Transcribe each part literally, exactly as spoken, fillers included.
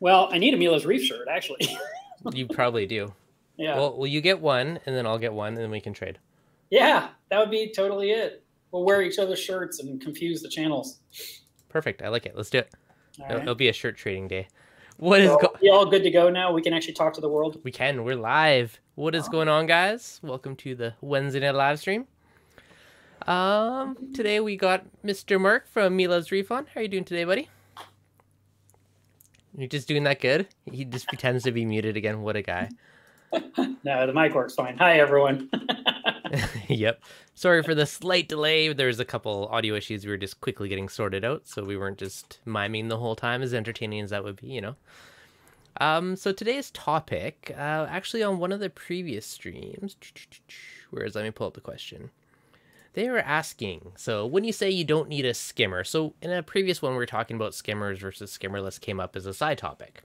Well, I need a Mila's Reef shirt, actually. You probably do. Yeah. Well, well, you get one, and then I'll get one, and then we can trade. Yeah, that would be totally it. We'll wear each other's shirts and confuse the channels. Perfect. I like it. Let's do it. It'll, right. it'll be a shirt trading day. What so, is go- you all good to go now? We can actually talk to the world. We can. We're live. What is going on, guys? Welcome to the Wednesday night live stream. Um, today we got Mister Mark from Mila's Reef on. How are you doing today, buddy? You're just doing that good? He just pretends to be muted again. What a guy. No, the mic works fine. Hi, everyone. Yep. Sorry for the slight delay. There's a couple audio issues we were just quickly getting sorted out, so we weren't just miming the whole time, as entertaining as that would be, you know. Um, so today's topic, uh, actually on one of the previous streams, whereas let me pull up the question. They were asking, so when you say you don't need a skimmer, so in a previous one we were talking about skimmers versus skimmerless came up as a side topic.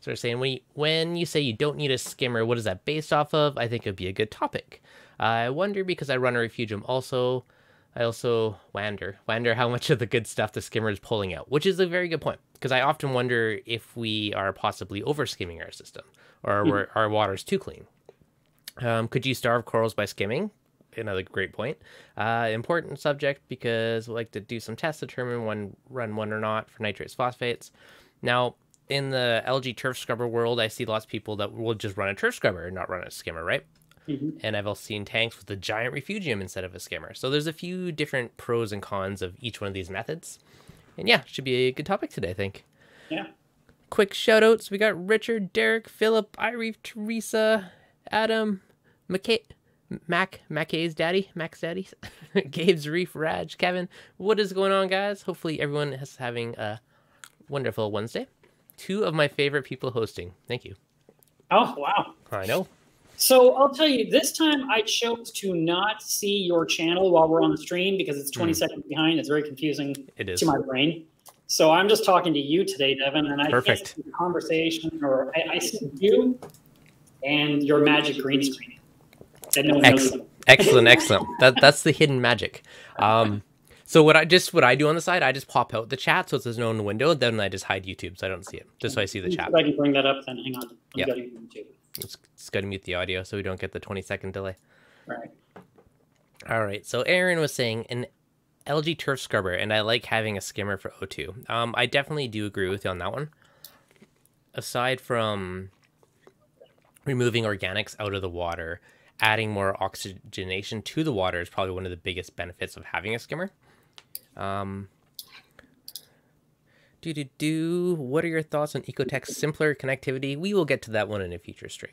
So they're saying when you, when you say you don't need a skimmer, what is that based off of? I think it would be a good topic. Uh, I wonder because I run a refugium also. I also wonder, wonder how much of the good stuff the skimmer is pulling out, which is a very good point, because I often wonder if we are possibly over skimming our system or mm. our water is too clean. Um, could you starve corals by skimming? Another great point. Uh, important subject because we like to do some tests to determine when run one or not for nitrates, phosphates. Now, in the algae turf scrubber world, I see lots of people that will just run a turf scrubber and not run a skimmer, right? Mm-hmm. And I've also seen tanks with a giant refugium instead of a skimmer. So there's a few different pros and cons of each one of these methods. And yeah, should be a good topic today, I think. Yeah. Quick shout outs. We got Richard, Derek, Philip, Ireef, Teresa, Adam, McKay. Mac, Mackay's daddy, Mac's daddy, Gabe's Reef, Raj, Kevin. What is going on, guys? Hopefully everyone is having a wonderful Wednesday. Two of my favorite people hosting. Thank you. Oh, wow. I know. So I'll tell you, this time I chose to not see your channel while we're on the stream because it's twenty mm. seconds behind. It's very confusing it is. to my brain. So I'm just talking to you today, Devin, and I Perfect. can't see the conversation, or I, I see you and your magic green screen. No excellent, excellent, excellent. That, that's the hidden magic. Um, so what I just what I do on the side, I just pop out the chat so it's no one window. Then I just hide YouTube so I don't see it. Just so I see the chat. If I can bring that up, then hang on. Yeah. Let's, let's go to mute the audio so we don't get the twenty second delay. All right. All right. So Aaron was saying an algae turf scrubber, and I like having a skimmer for O two. Um, I definitely do agree with you on that one. Aside from removing organics out of the water, adding more oxygenation to the water is probably one of the biggest benefits of having a skimmer. Um, do do do. What are your thoughts on Ecotech's simpler connectivity? We will get to that one in a future stream,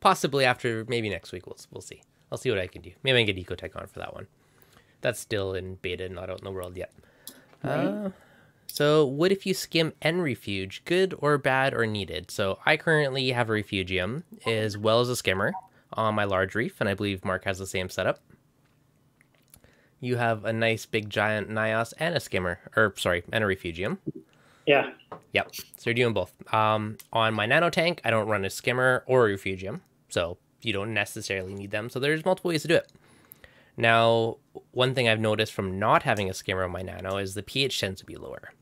possibly after maybe next week. We'll we'll see. I'll see what I can do. Maybe I can get Ecotech on for that one. That's still in beta and not out in the world yet. Mm-hmm. Uh, so what if you skim and refuge? Good or bad or needed? So I currently have a refugium as well as a skimmer on my large reef, and I believe Mark has the same setup. You have a nice big giant Nyos and a skimmer, or sorry, and a refugium. Yeah. Yep. So you're doing both. Um, on my nano tank, I don't run a skimmer or a refugium, so you don't necessarily need them. So there's multiple ways to do it. Now, one thing I've noticed from not having a skimmer on my nano is the pH tends to be lower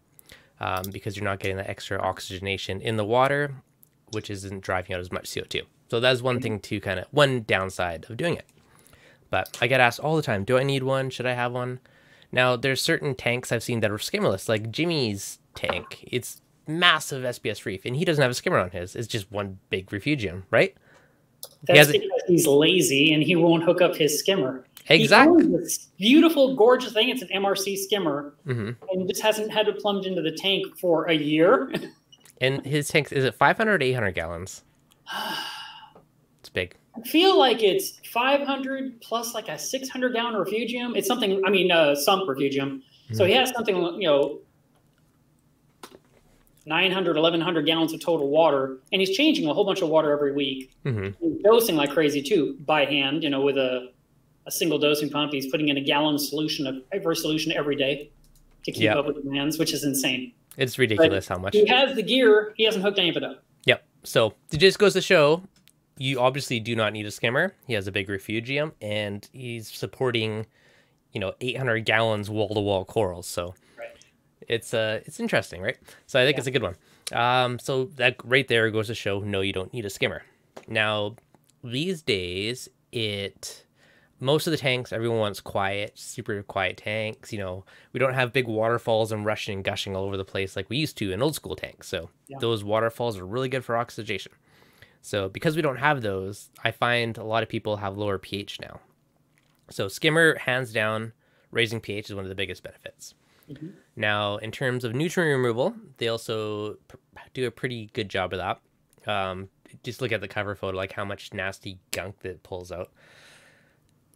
um, because you're not getting that extra oxygenation in the water, which isn't driving out as much C O two. So that's one thing to kind of, one downside of doing it. But I get asked all the time, do I need one? Should I have one? Now, there's certain tanks I've seen that are skimmerless, like Jimmy's tank. It's massive S B S reef, and he doesn't have a skimmer on his. It's just one big refugium, right? That's he because he's lazy and he won't hook up his skimmer. Exactly. This beautiful, gorgeous thing. It's an M R C skimmer, mm-hmm. and just hasn't had to plunge into the tank for a year. And his tank, is it five hundred or eight hundred gallons? It's big. I feel like it's five hundred plus like a six hundred gallon refugium. It's something, I mean, uh, sump refugium. Mm-hmm. So he has something, you know, nine hundred, eleven hundred gallons of total water, and he's changing a whole bunch of water every week. Mm-hmm. He's dosing like crazy too, by hand, you know, with a a single dosing pump. He's putting in a gallon solution of every solution every day to keep yep. up with demands, which is insane. It's ridiculous but how much. He has the gear. He hasn't hooked any of it up. Yep. So it just goes to show you obviously do not need a skimmer. He has a big refugium, and he's supporting, you know, eight hundred gallons wall-to-wall corals. So right. it's uh it's interesting, right? So I think yeah. it's a good one. Um, so that right there goes to show, no, you don't need a skimmer. Now, these days, it most of the tanks, everyone wants quiet, super quiet tanks. You know, we don't have big waterfalls and rushing and gushing all over the place like we used to in old school tanks. So yeah. those waterfalls are really good for oxidation. So because we don't have those, I find a lot of people have lower pH now. So skimmer, hands down, raising pH is one of the biggest benefits. Mm-hmm. Now, in terms of nutrient removal, they also do a pretty good job of that. Um, just look at the cover photo, like how much nasty gunk that pulls out.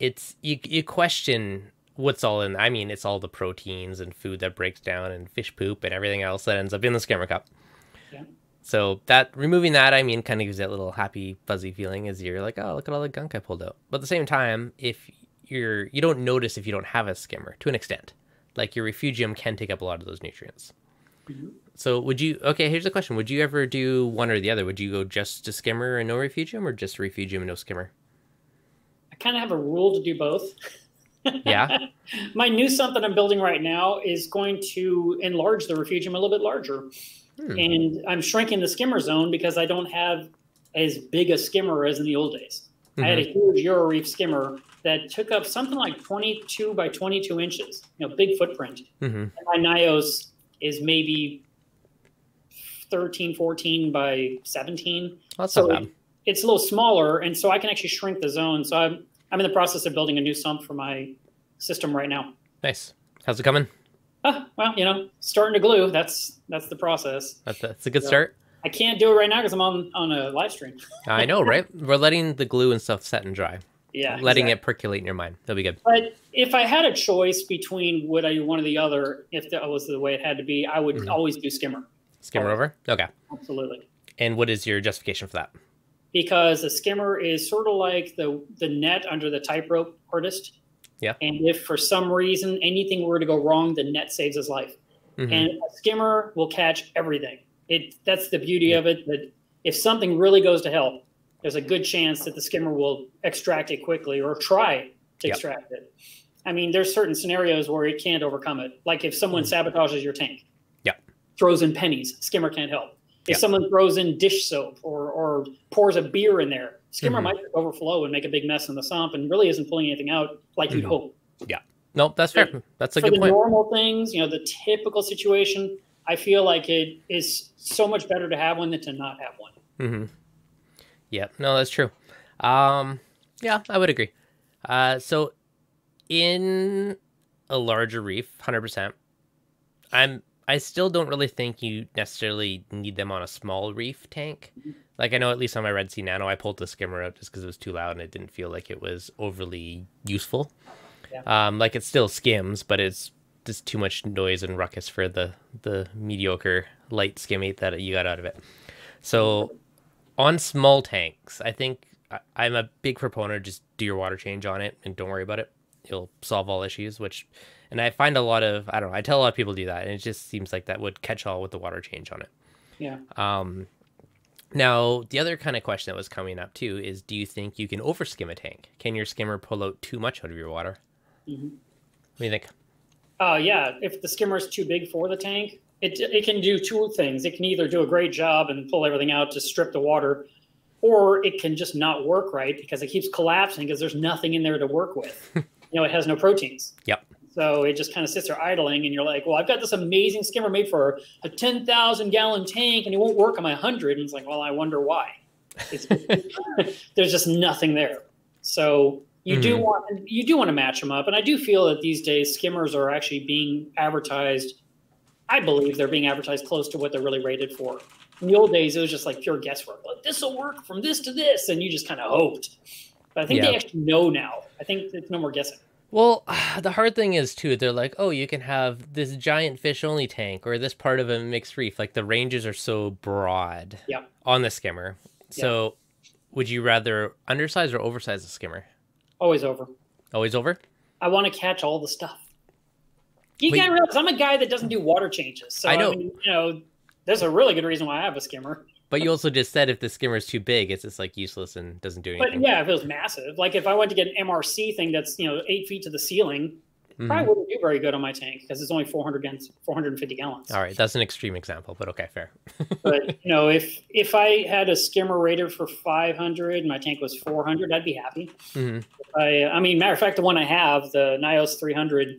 It's you, you question what's all in. I mean, it's all the proteins and food that breaks down and fish poop and everything else that ends up in the skimmer cup. Yeah. So that removing that, I mean, kind of gives that little happy, fuzzy feeling as you're like, oh, look at all the gunk I pulled out. But at the same time, if you're you don't notice if you don't have a skimmer to an extent. Like your refugium can take up a lot of those nutrients. Mm-hmm. So would you, okay, here's the question. Would you ever do one or the other? Would you go just to skimmer and no refugium, or just refugium and no skimmer? I kind of have a rule to do both. Yeah. My new sump that I'm building right now is going to enlarge the refugium a little bit larger. Hmm. And I'm shrinking the skimmer zone because I don't have as big a skimmer as in the old days. Mm-hmm. I had a huge Euro Reef skimmer that took up something like twenty-two by twenty-two inches, you know, big footprint. Mm-hmm. And my Nyos is maybe thirteen, fourteen by seventeen. That's so not bad. It's a little smaller, and so I can actually shrink the zone. So I'm, I'm in the process of building a new sump for my system right now. Nice. How's it coming? Uh, well, you know, starting to glue. That's that's the process. That's, that's a good so start. I can't do it right now because I'm on, on a live stream. I know, right? We're letting the glue and stuff set and dry. Yeah, letting exactly. it percolate in your mind. That'll be good. But if I had a choice between would I do one or the other, if that was the way it had to be, I would mm-hmm. always do skimmer. Skimmer always. Over? Okay. Absolutely. And what is your justification for that? Because a skimmer is sort of like the, the net under the tightrope artist. Yeah. And if for some reason anything were to go wrong, the net saves his life. Mm-hmm. And a skimmer will catch everything. It That's the beauty yeah. of it. That if something really goes to hell, there's a good chance that the skimmer will extract it quickly or try to yep. extract it. I mean, there's certain scenarios where it can't overcome it. Like if someone mm-hmm. sabotages your tank, yeah, throws in pennies, skimmer can't help. If yep. someone throws in dish soap or, or pours a beer in there, skimmer mm-hmm. might overflow and make a big mess in the sump and really isn't pulling anything out like mm-hmm. you'd hope. Yeah. No, that's fair. So that's a good point. For the normal things, you know, the typical situation, I feel like it is so much better to have one than to not have one. Mm-hmm. Yeah, no, that's true. Um, yeah, I would agree. Uh, so in a larger reef, one hundred percent, I'm, I still don't really think you necessarily need them on a small reef tank. Like I know at least on my Red Sea Nano, I pulled the skimmer out just because it was too loud and it didn't feel like it was overly useful. Yeah. Um, like it still skims, but it's just too much noise and ruckus for the, the mediocre light skimmate that you got out of it. So on small tanks, I think I'm a big proponent, just do your water change on it and don't worry about it. It'll solve all issues, which, and I find a lot of, I don't know, I tell a lot of people do that, and it just seems like that would catch all with the water change on it. Yeah. Um, now, the other kind of question that was coming up too is, do you think you can overskim a tank? Can your skimmer pull out too much out of your water? Mm-hmm. What do you think? Uh, yeah, if the skimmer is too big for the tank, It, it can do two things. It can either do a great job and pull everything out to strip the water, or it can just not work right because it keeps collapsing because there's nothing in there to work with. You know, it has no proteins. Yep. So it just kind of sits there idling, and you're like, well, I've got this amazing skimmer made for a ten thousand gallon tank, and it won't work on my one hundred. And it's like, well, I wonder why. It's, there's just nothing there. So you mm-hmm. do want you do want to match them up. And I do feel that these days skimmers are actually being advertised. I believe they're being advertised close to what they're really rated for. In the old days, it was just like pure guesswork. Like, this will work from this to this, and you just kind of hoped. But I think yeah. they actually know now. I think it's no more guessing. Well, the hard thing is, too, they're like, oh, you can have this giant fish-only tank or this part of a mixed reef. Like, the ranges are so broad yeah. on the skimmer. Yeah. So would you rather undersize or oversize the skimmer? Always over. Always over? I want to catch all the stuff. You gotta realize I'm a guy that doesn't do water changes. So I know, I mean, you know, there's a really good reason why I have a skimmer. But you also just said if the skimmer is too big, it's just like useless and doesn't do anything. But yeah, if it was massive, like if I went to get an M R C thing that's, you know, eight feet to the ceiling, Mm-hmm. Probably wouldn't do very good on my tank because it's only four hundred gallons, four hundred fifty gallons. All right, that's an extreme example, but okay, fair. But you know, if if I had a skimmer rater for five hundred and my tank was four hundred, I'd be happy. Mm-hmm. I, I mean, matter of fact, the one I have, the Nyos three hundred,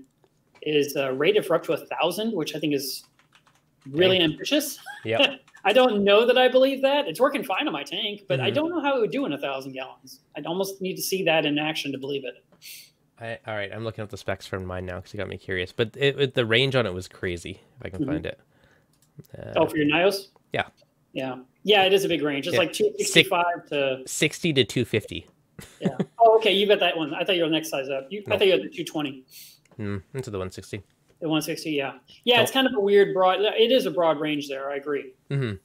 is uh, rated for up to a thousand, which I think is really Dang. ambitious. Yeah. I don't know that I believe that. It's working fine on my tank, but mm-hmm. I don't know how it would do in a thousand gallons. I'd almost need to see that in action to believe it. I, all right, I'm looking up the specs for mine now because it got me curious. But it, it, the range on it was crazy, if I can mm-hmm. find it. Uh, oh, for your Nyos? Yeah. Yeah. Yeah, it is a big range. It's yeah. like two sixty-five Six, to... sixty to two fifty. Yeah. Oh, okay, you got that one. I thought you were the next size up. You, no. I thought you had the two twenty. Mm, into the one sixty. The one sixty, yeah. Yeah, oh. It's kind of a weird broad... It is a broad range there, I agree. Mm-hmm.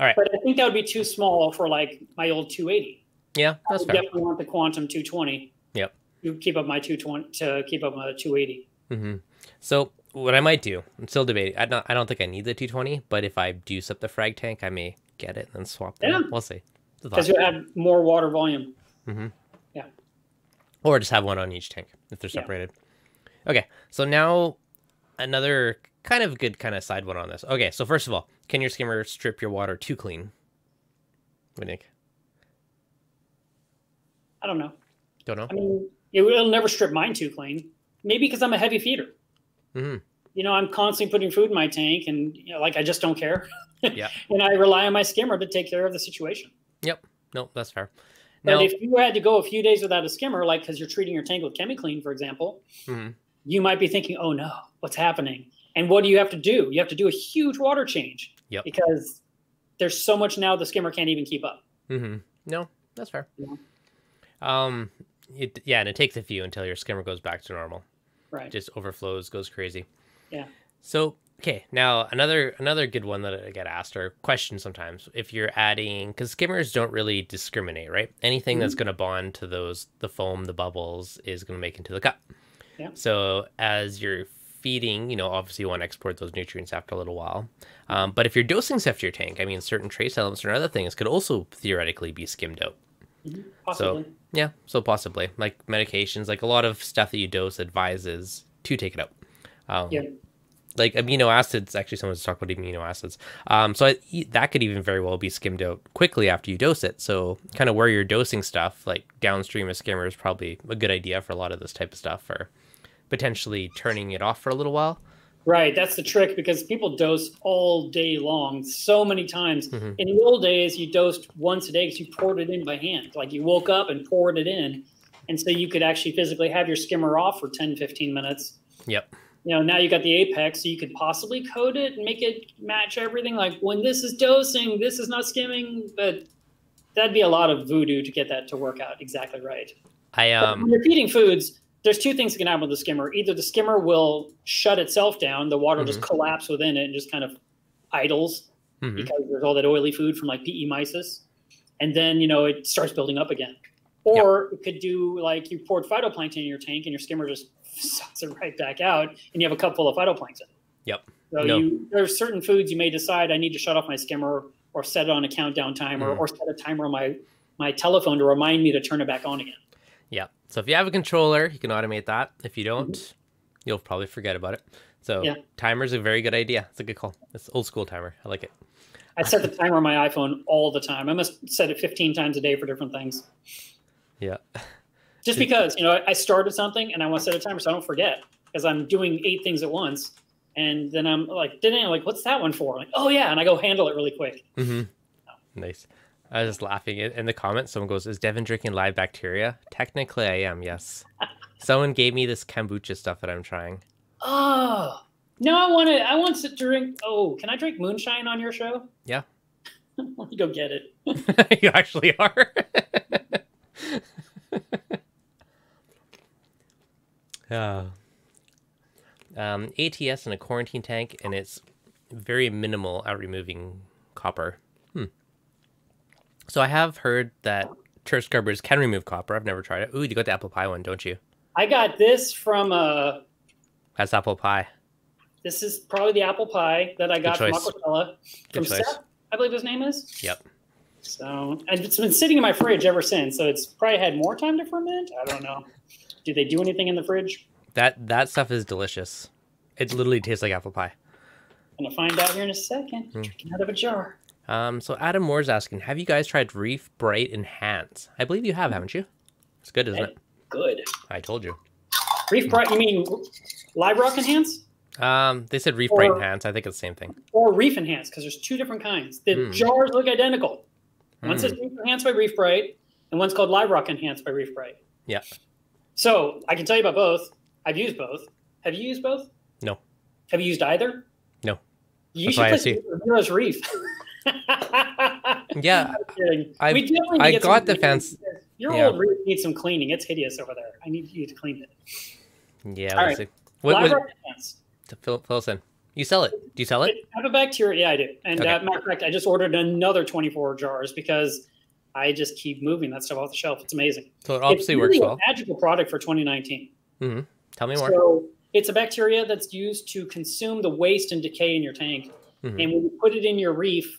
All right. But I think that would be too small for, like, my old two eighty. Yeah, that's fair. I would definitely want the Quantum two twenty. Yep. Keep up my two twenty to keep up my two eighty. Mm-hmm. So what I might do, I'm still debating. I don't. I don't think I need the two twenty, but if I juice up the frag tank, I may get it and then swap them. Yeah. We'll see. Because you have more water volume. Mm-hmm. Yeah. Or just have one on each tank if they're separated. Yeah. Okay. So now another kind of good kind of side one on this. Okay. So first of all, can your skimmer strip your water too clean? What do you think? I don't know. Don't know. I mean, it will never strip mine too clean. Maybe because I'm a heavy feeder. Mm-hmm. You know, I'm constantly putting food in my tank, and you know, like I just don't care. Yeah. And I rely on my skimmer to take care of the situation. Yep. No, that's fair. Now, but if you had to go a few days without a skimmer, like because you're treating your tank with ChemiClean, for example, mm-hmm. you might be thinking, "Oh no, what's happening?" And what do you have to do? You have to do a huge water change. Yep. Because there's so much now, the skimmer can't even keep up. Mm-hmm. No, that's fair. Yeah. Um. It, yeah, and it takes a few until your skimmer goes back to normal. Right. It just overflows, goes crazy. Yeah. So, okay, now another another good one that I get asked or questioned sometimes, if you're adding, because skimmers don't really discriminate, right? Anything mm-hmm. that's going to bond to those, the foam, the bubbles, is going to make into the cup. Yeah. So as you're feeding, you know, obviously you want to export those nutrients after a little while. Um, but if you're dosing stuff to your tank, I mean, certain trace elements or other things could also theoretically be skimmed out. Possibly. So, yeah, so possibly like medications, like a lot of stuff that you dose advises to take it out. Um, yeah. Like amino acids, actually someone's talking about amino acids. Um, so I, that could even very well be skimmed out quickly after you dose it. So kind of where you're dosing stuff, like downstream of skimmer is probably a good idea for a lot of this type of stuff, or potentially turning it off for a little while. Right, that's the trick, because people dose all day long so many times. Mm-hmm. In the old days, you dosed once a day because you poured it in by hand. Like you woke up and poured it in. And so you could actually physically have your skimmer off for ten, fifteen minutes. Yep. You know, now you got the Apex, so you could possibly code it and make it match everything. Like when this is dosing, this is not skimming. But that'd be a lot of voodoo to get that to work out exactly right. I um. But when you're feeding foods, there's two things that can happen with the skimmer. Either the skimmer will shut itself down, the water mm-hmm. just collapse within it and just kind of idles mm-hmm. because there's all that oily food from like P E mysis. And then, you know, it starts building up again. Or yep. it could do like you poured phytoplankton in your tank and your skimmer just sucks it right back out and you have a cup full of phytoplankton. Yep. So no. you, there are certain foods you may decide I need to shut off my skimmer or set it on a countdown timer mm-hmm. or set a timer on my, my telephone to remind me to turn it back on again. Yeah. So if you have a controller, you can automate that. If you don't, mm-hmm. you'll probably forget about it. So yeah. timer's a very good idea. It's a good call. It's old school timer. I like it. I set the timer on my iPhone all the time. I must set it fifteen times a day for different things. Yeah. Just because, you know, I started something and I want to set a timer so I don't forget, because I'm doing eight things at once. And then I'm like, didn't I? Like, what's that one for? I'm like, oh yeah. And I go handle it really quick. Mm-hmm. So. Nice. I was just laughing in the comments. Someone goes, "Is Devin drinking live bacteria?" Technically, I am. Yes. Someone gave me this kombucha stuff that I'm trying. Oh no! I want to. I want to drink. Oh, can I drink moonshine on your show? Yeah. Let me go get it. You actually are. Oh. Um, A T S in a quarantine tank, and it's very minimal at removing copper. Hmm. So I have heard that church scrubbers can remove copper. I've never tried it. Ooh, you got the apple pie one, don't you? I got this from a... That's apple pie. This is probably the apple pie that I got from Aquatella. From Seth, I believe his name is. Yep. So, and it's been sitting in my fridge ever since, so it's probably had more time to ferment. I don't know. Do they do anything in the fridge? That that stuff is delicious. It literally tastes like apple pie. Gonna find out here in a second. Mm. Drinking out of a jar. Um, so Adam Moore's asking, have you guys tried Reef Brite Enhance? I believe you have, haven't you? It's good, isn't it? Good. I told you. Reef Brite, you mean Live Rock Enhance? Um, they said Reef Brite Enhance. I think it's the same thing. Or Reef Enhance, because there's two different kinds. The mm. jars look identical. One says mm. Reef Enhance by Reef Brite, and one's called Live Rock Enhance by Reef Brite. Yeah. So I can tell you about both. I've used both. Have you used both? No. Have you used either? No. You That's should put Mila's Reef. Yeah. I, we I get got the fence. Your yeah. old reef needs some cleaning. It's hideous over there. I need you to clean it. Yeah. All right. See. What, Live Rock Enhance. To fill, fill us in. You sell it. Do you sell it? I have a bacteria. Yeah, I do. And okay. uh, matter of fact, I just ordered another twenty-four jars because I just keep moving that stuff off the shelf. It's amazing. So it obviously it's really works well. It's a magical product for twenty nineteen. Mm-hmm. Tell me more. So it's a bacteria that's used to consume the waste and decay in your tank. Mm-hmm. And when you put it in your reef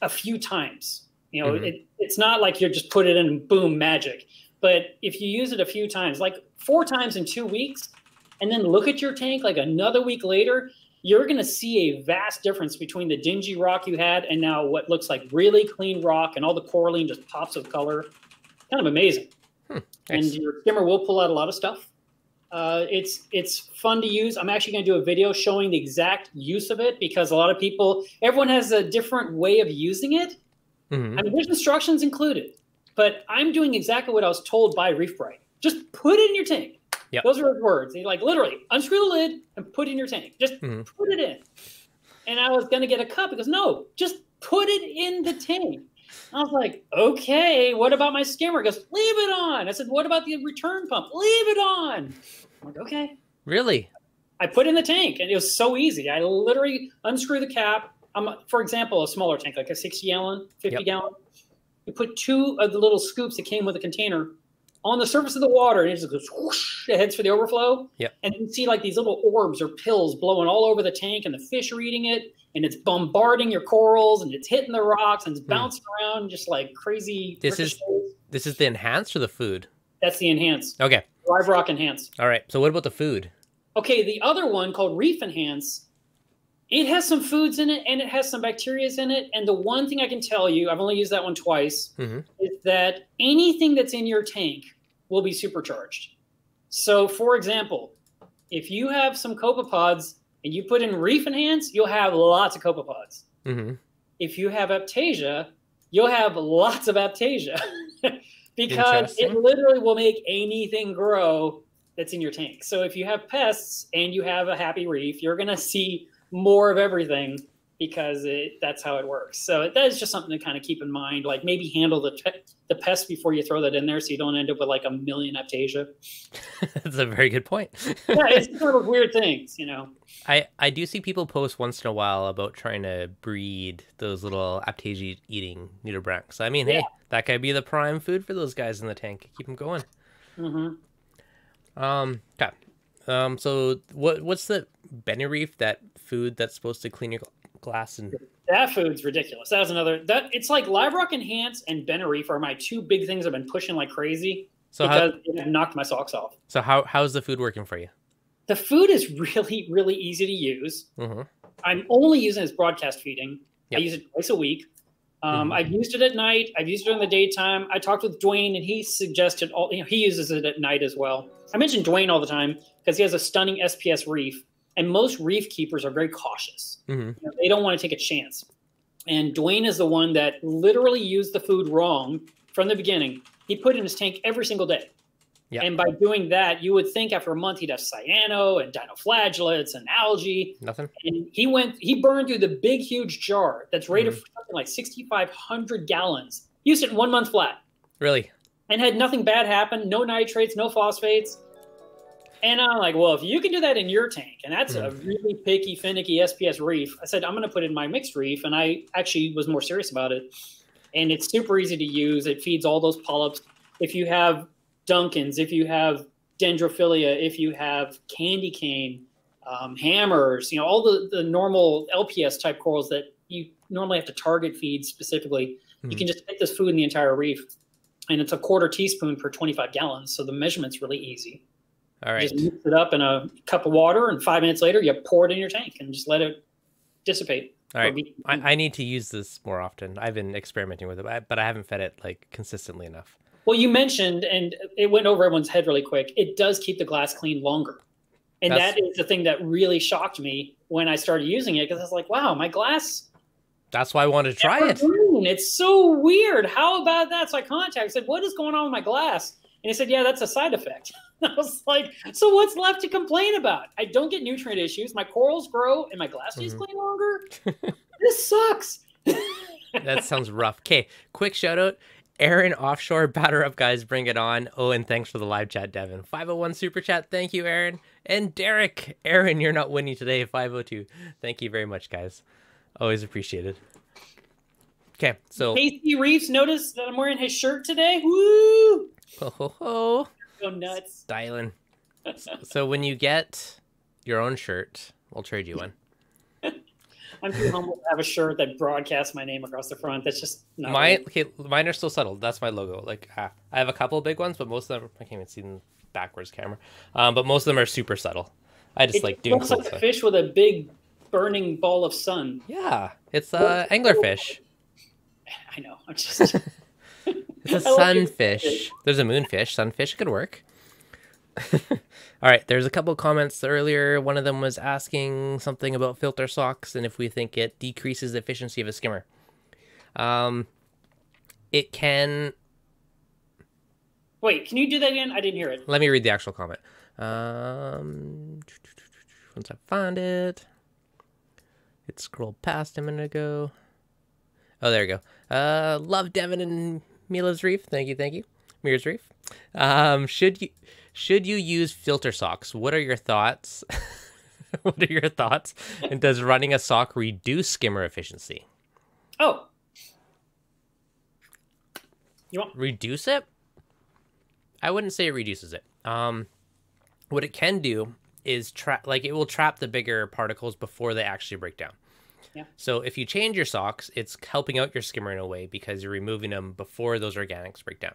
a few times, you know, mm-hmm. it, it's not like you just put it in and boom, magic. But if you use it a few times, like four times in two weeks, and then look at your tank like another week later, you're going to see a vast difference between the dingy rock you had and now what looks like really clean rock, and all the coralline just pops of color. Kind of amazing. Hmm, and nice. Your skimmer will pull out a lot of stuff. Uh, it's it's fun to use. I'm actually going to do a video showing the exact use of it because a lot of people, everyone has a different way of using it. Mm-hmm. I mean, there's instructions included, but I'm doing exactly what I was told by Reef Brite. Just put it in your tank. Yep. Those are his words. He like literally unscrew the lid and put it in your tank. Just mm-hmm. put it in. And I was going to get a cup. He goes, no, just put it in the tank. I was like, okay, what about my skimmer? He goes, leave it on. I said, what about the return pump? Leave it on. I'm like, okay. Really? I put it in the tank and it was so easy. I literally unscrew the cap. I'm, for example, a smaller tank, like a sixty gallon, fifty gallon. You put two of the little scoops that came with the container on the surface of the water, and it just goes whoosh, it heads for the overflow. Yep. And you see like these little orbs or pills blowing all over the tank, and the fish are eating it, and it's bombarding your corals, and it's hitting the rocks, and it's bouncing mm. around just like crazy. This is shows. This is the enhanced or the food? That's the enhanced. Okay. Live Rock Enhance. All right. So what about the food? Okay, the other one called Reef Enhance, it has some foods in it, and it has some bacteria in it. And the one thing I can tell you, I've only used that one twice, mm-hmm. is that anything that's in your tank will be supercharged. So for example, if you have some copepods and you put in Reef Enhance, you'll have lots of copepods. Mm-hmm. If you have Aptasia, you'll have lots of Aptasia because it literally will make anything grow that's in your tank. So if you have pests and you have a happy reef, you're gonna see more of everything because it, that's how it works. So that is just something to kind of keep in mind, like maybe handle the the pest before you throw that in there so you don't end up with like a million Aptasia. That's a very good point. Yeah, it's sort of weird things, you know. I, I do see people post once in a while about trying to breed those little Aptasia eating nudibranchs. I mean, yeah. Hey, that could be the prime food for those guys in the tank. Keep them going. Mm-hmm. Um, okay. Um, so what what's the Bene Reef, that food that's supposed to clean your glass? And that food's ridiculous. That was another that it's like Live Rock Enhance and Bene Reef are my two big things I've been pushing like crazy. So because how, it knocked my socks off. So how how's the food working for you? The food is really, really easy to use. Mm-hmm. I'm only using it as broadcast feeding. Yep. I use it twice a week. Um, mm-hmm. I've used it at night. I've used it in the daytime. I talked with Dwayne, and he suggested all. You know, he uses it at night as well. I mention Dwayne all the time because he has a stunning S P S reef. And most reef keepers are very cautious. Mm-hmm. You know, they don't want to take a chance. And Dwayne is the one that literally used the food wrong from the beginning. He put it in his tank every single day. Yep. And by doing that, you would think after a month he'd have cyano and dinoflagellates and algae. Nothing. And he went, he burned through the big, huge jar that's rated mm-hmm. for something like sixty-five hundred gallons. He used it in one month flat. Really? And had nothing bad happen. No nitrates, no phosphates. And I'm like, well, if you can do that in your tank, and that's mm-hmm. a really picky, finicky S P S reef, I said, I'm going to put in my mixed reef. And I actually was more serious about it. And it's super easy to use. It feeds all those polyps. If you have Duncans, if you have dendrophilia, if you have candy cane, um, hammers, you know, all the, the normal L P S type corals that you normally have to target feed specifically, mm-hmm. you can just hit this food in the entire reef. And it's a quarter teaspoon per twenty-five gallons. So the measurement's really easy. All right. Just mix it up in a cup of water, and five minutes later, you pour it in your tank and just let it dissipate. All right. Be, I, I need to use this more often. I've been experimenting with it, but I haven't fed it like consistently enough. Well, you mentioned, and it went over everyone's head really quick, it does keep the glass clean longer. And That's, that is the thing that really shocked me when I started using it, because I was like, wow, my glass. That's why I wanted to try it. Green. It's so weird. How about that? So I contacted, I said, what is going on with my glass? And he said, yeah, that's a side effect. I was like, so what's left to complain about? I don't get nutrient issues. My corals grow and my glass stays mm-hmm. clean longer. This sucks. That sounds rough. Okay, quick shout out. Aaron Offshore, batter up, guys. Bring it on. Oh, and thanks for the live chat, Devin. five oh one Super Chat. Thank you, Aaron. And Derek. Aaron, you're not winning today. five oh two. Thank you very much, guys. Always appreciated. Okay, so... Casey Reeves, notice that I'm wearing his shirt today. Woo! Ho, ho, ho. Go nuts. Styling. So when you get your own shirt, we'll trade you one. I'm too humble to have a shirt that broadcasts my name across the front. That's just not mine. Right. Okay, mine are still settled. That's my logo. Like ah, I have a couple of big ones, but most of them I can't even see them backwards camera. Um, but most of them are super subtle. I just it like doing. Looks cool like stuff. A fish with a big burning ball of sun. Yeah, it's uh, anglerfish. I know. I'm just. It's a sunfish. There's a moonfish. Sunfish could work. All right, there's a couple of comments earlier. One of them was asking something about filter socks and if we think it decreases the efficiency of a skimmer. Um, it can... Wait, can you do that again? I didn't hear it. Let me read the actual comment. Um, once I find it. It scrolled past a minute ago. Oh, there we go. Uh, love Devin and Mila's Reef. Thank you, thank you. Mila's Reef. Um, should you... Should you use filter socks? What are your thoughts? What are your thoughts? And does running a sock reduce skimmer efficiency? Oh. You want reduce it? I wouldn't say it reduces it. Um, what it can do is trap, like it will trap the bigger particles before they actually break down. Yeah. So if you change your socks, it's helping out your skimmer in a way because you're removing them before those organics break down.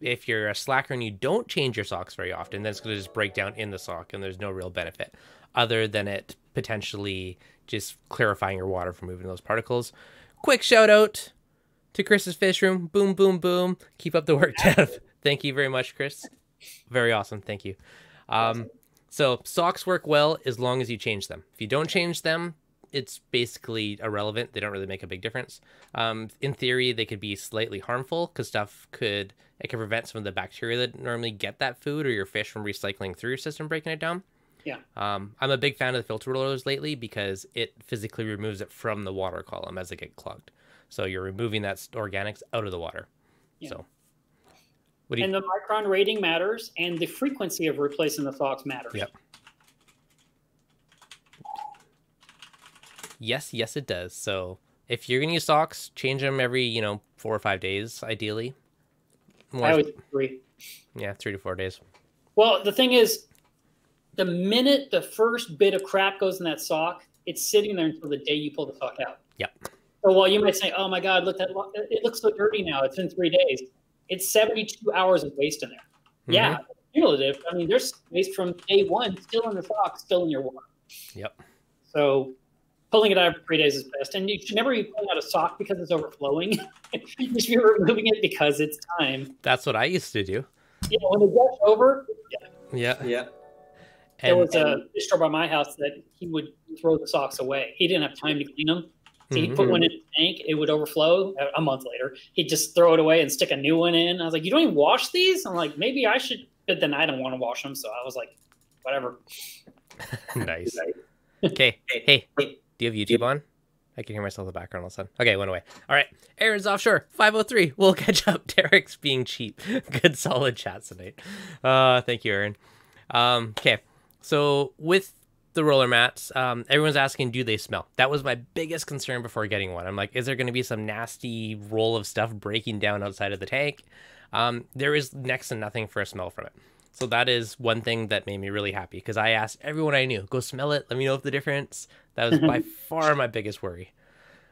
If you're a slacker and you don't change your socks very often, then it's going to just break down in the sock and there's no real benefit other than it potentially just clarifying your water from moving those particles. Quick shout out to Chris's Fish Room. Boom, boom, boom. Keep up the work, Dev. Thank you very much, Chris. Very awesome. Thank you. Um, so socks work well as long as you change them. If you don't change them, it's basically irrelevant. They don't really make a big difference. Um, in theory, they could be slightly harmful because stuff could, it could prevent some of the bacteria that normally get that food or your fish from recycling through your system, breaking it down. Yeah. Um, I'm a big fan of the filter rollers lately because it physically removes it from the water column as it gets clogged. So you're removing that organics out of the water. Yeah. So. What do you... And the micron rating matters and the frequency of replacing the socks matters. Yep. Yes, yes, it does. So if you're going to use socks, change them every, you know, four or five days, ideally. More I always agree. Yeah, three to four days. Well, the thing is, the minute the first bit of crap goes in that sock, it's sitting there until the day you pull the sock out. Yep. So while you might say, oh, my God, look, that it looks so dirty now. It's been three days. It's seventy-two hours of waste in there. Mm-hmm. Yeah, it's cumulative. I mean, there's waste from day one still in the sock, still in your water. Yep. So... Pulling it out every three days is best. And you should never be pulling out a sock because it's overflowing. You should be removing it because it's time. That's what I used to do. Yeah, when it gets over. Yeah. Yeah. yeah. There and, was a fish store by my house that he would throw the socks away. He didn't have time to clean them. So he'd mm-hmm. put one in the tank. It would overflow a month later. He'd just throw it away and stick a new one in. I was like, you don't even wash these? I'm like, maybe I should. But then I don't want to wash them. So I was like, whatever. Nice. Okay. Hey, hey, hey. Do you have YouTube on? I can hear myself in the background all of a sudden. Okay, it went away. All right. Aaron's offshore. five oh three. We'll catch up. Derek's being cheap. Good solid chat tonight. Uh, thank you, Aaron. Um, okay. So with the roller mats, um, everyone's asking, do they smell? That was my biggest concern before getting one. I'm like, is there going to be some nasty roll of stuff breaking down outside of the tank? Um, there is next to nothing for a smell from it. So that is one thing that made me really happy because I asked everyone I knew, go smell it. Let me know if the difference. That was by far my biggest worry.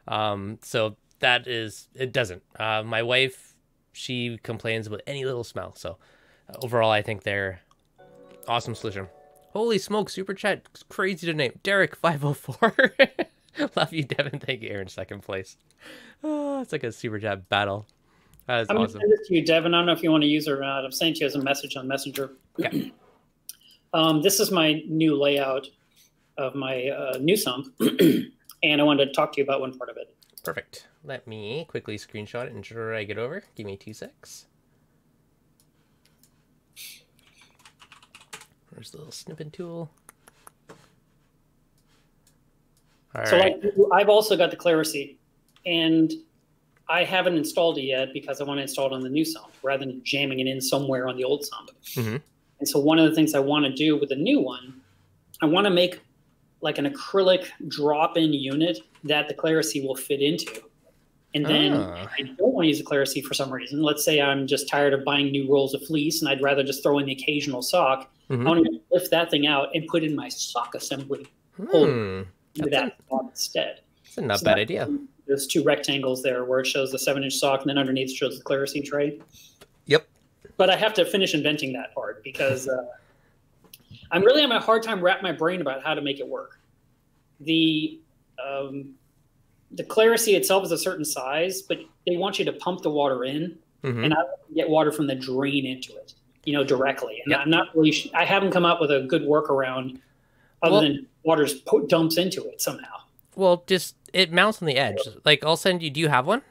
Um, so that is, it doesn't. Uh, my wife, she complains about any little smell. So uh, overall, I think they're Awesome solution. Holy smoke, super chat. It's crazy to name. Derek five oh four. Love you, Devin. Thank you, Aaron. Second place. Oh, it's like a super chat battle. That is I'm awesome. I'm going to send it to you, Devin. I don't know if you want to use it or not. I'm sending it to you as a message on Messenger. Okay. um, this is my new layout of my uh, new sump, and I wanted to talk to you about one part of it. Perfect. Let me quickly screenshot it and drag it over. Give me two secs. There's the little snippet tool. All so right. I, I've also got the Clarisea, and I haven't installed it yet because I want to install it on the new sump rather than jamming it in somewhere on the old sump. Mm-hmm. And so one of the things I want to do with the new one, I want to make like an acrylic drop-in unit that the Clarisea will fit into. And then ah. I don't want to use the Clarisea for some reason. Let's say I'm just tired of buying new rolls of fleece and I'd rather just throw in the occasional sock. Mm-hmm. I want to lift that thing out and put in my sock assembly. Hmm. Hold that's that a, instead. That's a not so bad idea. There's two rectangles there where it shows the seven inch sock and then underneath it shows the Clarisea tray. Yep. But I have to finish inventing that part because uh, I'm really having a hard time wrapping my brain about how to make it work. The um, the Clarisea itself is a certain size, but they want you to pump the water in, mm-hmm. and I get water from the drain into it. You know, directly. And yep. I'm not really, I haven't come up with a good workaround other well, than water dumps into it somehow. Well, just, it mounts on the edge. Like, I'll send you, do you have one?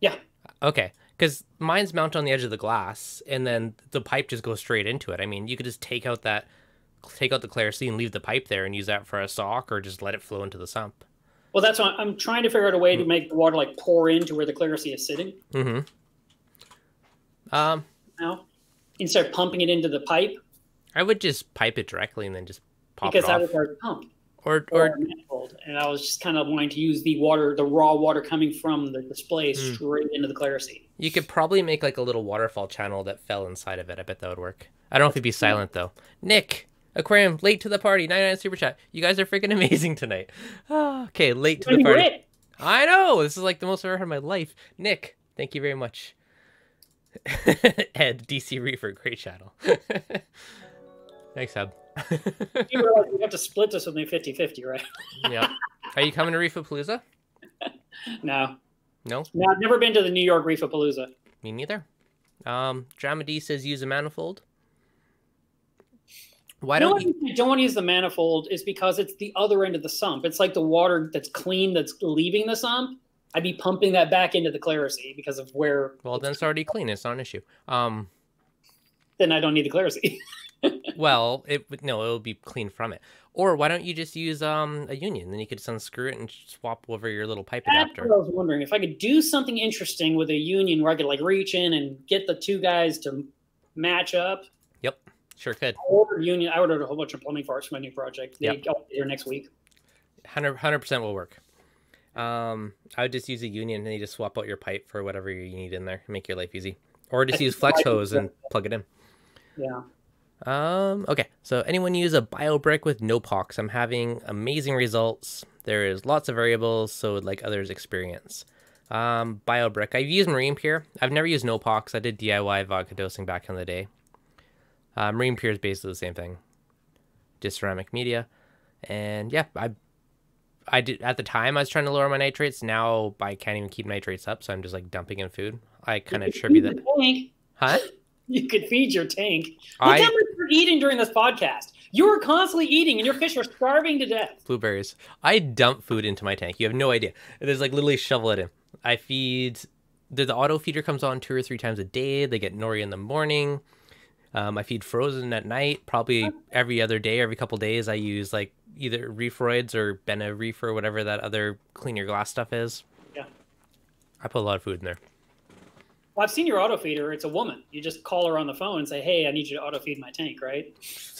Yeah. Okay. Because mine's mounted on the edge of the glass, and then the pipe just goes straight into it. I mean, you could just take out that, take out the Clarisea and leave the pipe there and use that for a sock or just let it flow into the sump. Well, that's what I'm trying to figure out a way mm-hmm. to make the water, like, pour into where the Clarisea is sitting. Mm-hmm. Um. Now. Instead of pumping it into the pipe, I would just pipe it directly and then just pop because it off. Because that was our pump, or or, or manifold, and I was just kind of wanting to use the water, the raw water coming from the display mm. straight into the Clarisea. You could probably make like a little waterfall channel that fell inside of it. I bet that would work. I don't know if it'd be silent though. Nick Aquarium, late to the party, ninety-nine super chat. You guys are freaking amazing tonight. Oh, okay, late to the party. It. I know this is like the most I've ever heard in my life. Nick, thank you very much. Ed, D C Reefer, great channel. Thanks, Hub. You realize we have to split this with me fifty fifty, right? Yeah. Are you coming to Reef-A-Palooza? No. No? No, I've never been to the New York Reef-A-Palooza. Me neither. Um, Drama D says use a manifold. Why don't you? I don't want to use the manifold is because it's the other end of the sump. It's like the water that's clean that's leaving the sump. I'd be pumping that back into the Clarisea because of where... Well, then it's already clean. It's not an issue. Um, then I don't need the Clarisea. Well, it no, it'll be clean from it. Or why don't you just use um, a union? Then you could just unscrew it and swap over your little pipe That's adapter. What I was wondering. If I could do something interesting with a union where I could like reach in and get the two guys to match up. Yep, sure could. I ordered union. I ordered a whole bunch of plumbing parts for my new project. They yep. go there next week. one hundred percent will work. Um, I would just use a union and you just swap out your pipe for whatever you need in there, make your life easy. Or just use flex hose and plug it in. Yeah. Um, okay. So anyone use a bio brick with NoPox? I'm having amazing results. There is lots of variables. So like others experience, um, bio brick. I've used Marine Pier. I've never used NoPox. I did D I Y vodka dosing back in the day. Uh, Marine Pier is basically the same thing. Just ceramic media. And yeah, I I did at the time I was trying to lower my nitrates. Now I can't even keep nitrates up, so I'm just like dumping in food. I kind of attribute that. Tank. Huh? You could feed your tank. Look I... how much you're eating during this podcast. You were constantly eating, and your fish are starving to death. Blueberries. I dump food into my tank. You have no idea. There's like literally shovel it in. I feed. The, the auto feeder comes on two or three times a day. They get nori in the morning. Um, I feed frozen at night, probably every other day, every couple days. I use like either Reefroids or Bene Reef or whatever that other clean your glass stuff is. Yeah. I put a lot of food in there. Well, I've seen your auto feeder. It's a woman. You just call her on the phone and say, hey, I need you to auto feed my tank, right?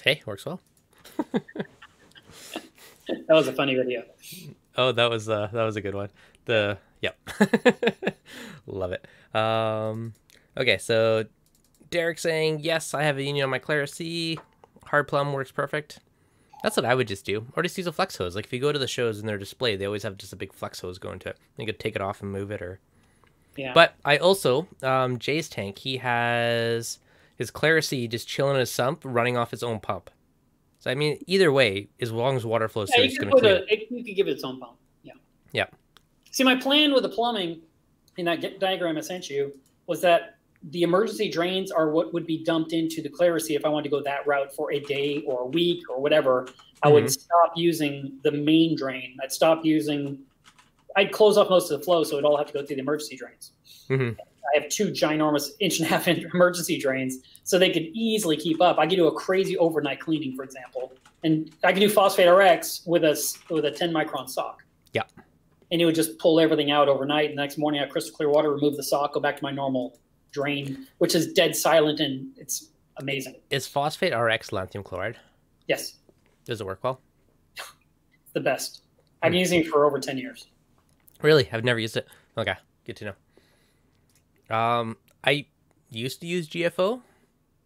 Hey, works well. That was a funny video. Oh, that was, uh, that was a good one. The, yep. Love it. Um, okay. So Derek saying, yes, I have a union on my Clarisea. Hard plumb works perfect. That's what I would just do. Or just use a flex hose. Like if you go to the shows and they're displayed, they always have just a big flex hose going to it. You could take it off and move it or... Yeah. But I also, um, Jay's tank, he has his Clarisea just chilling in a sump, running off its own pump. So, I mean, either way, as long as water flows through, yeah, it's going to clear. A, you could give it its own pump. Yeah. Yeah. See, my plan with the plumbing in that diagram I sent you was that the emergency drains are what would be dumped into the Clarisea if I wanted to go that route for a day or a week or whatever. Mm-hmm. I would stop using the main drain. I'd stop using – I'd close off most of the flow, so it'd all have to go through the emergency drains. Mm-hmm. I have two ginormous inch and a half inch emergency drains, so they could easily keep up. I could do a crazy overnight cleaning, for example, and I could do Phosphate R X with a, with a ten micron sock. Yeah. And it would just pull everything out overnight. And the next morning, I have crystal clear water, remove the sock, go back to my normal drain, which is dead silent, and it's amazing. Is Phosphate R X lanthanum chloride? Yes. Does it work well? The best. I've been mm. using it for over ten years. Really? I've never used it. Okay. Good to know. Um, I used to use G F O.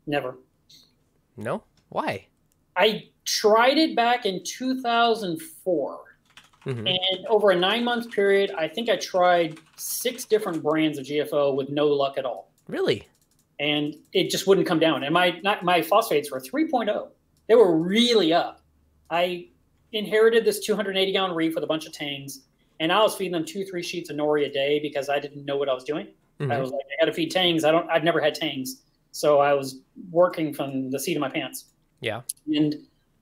Never. No? Why? I tried it back in two thousand four. Mm-hmm. And over a nine-month period, I think I tried six different brands of G F O with no luck at all. Really? And it just wouldn't come down. And my not, my phosphates were three point oh. They were really up. I inherited this two hundred eighty gallon reef with a bunch of tangs, and I was feeding them two, three sheets of nori a day because I didn't know what I was doing. Mm-hmm. I was like, I got to feed tangs. I don't. I've never had tangs, so I was working from the seat of my pants. Yeah. And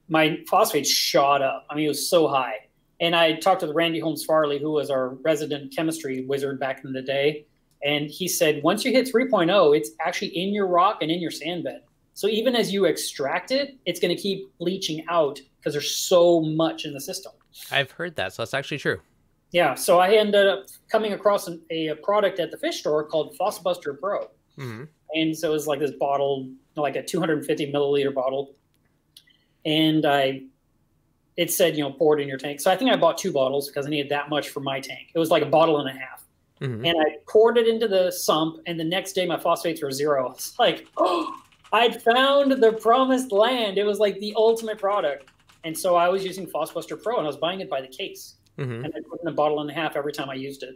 my phosphates shot up. I mean, it was so high. And I talked with Randy Holmes Farley, who was our resident chemistry wizard back in the day. And he said, once you hit three point oh, it's actually in your rock and in your sand bed. So even as you extract it, it's going to keep leaching out because there's so much in the system. I've heard that. So that's actually true. Yeah. So I ended up coming across an, a, a product at the fish store called PhosBuster Pro. Mm-hmm. And so it was like this bottle, like a two hundred fifty milliliter bottle. And I... it said, you know, pour it in your tank. So I think I bought two bottles because I needed that much for my tank. It was like a bottle and a half. Mm-hmm. And I poured it into the sump, and the next day my phosphates were zero. It's like, oh, I'd found the promised land. It was like the ultimate product. And so I was using PhosBuster Pro, and I was buying it by the case. Mm-hmm. And I put in a bottle and a half every time I used it.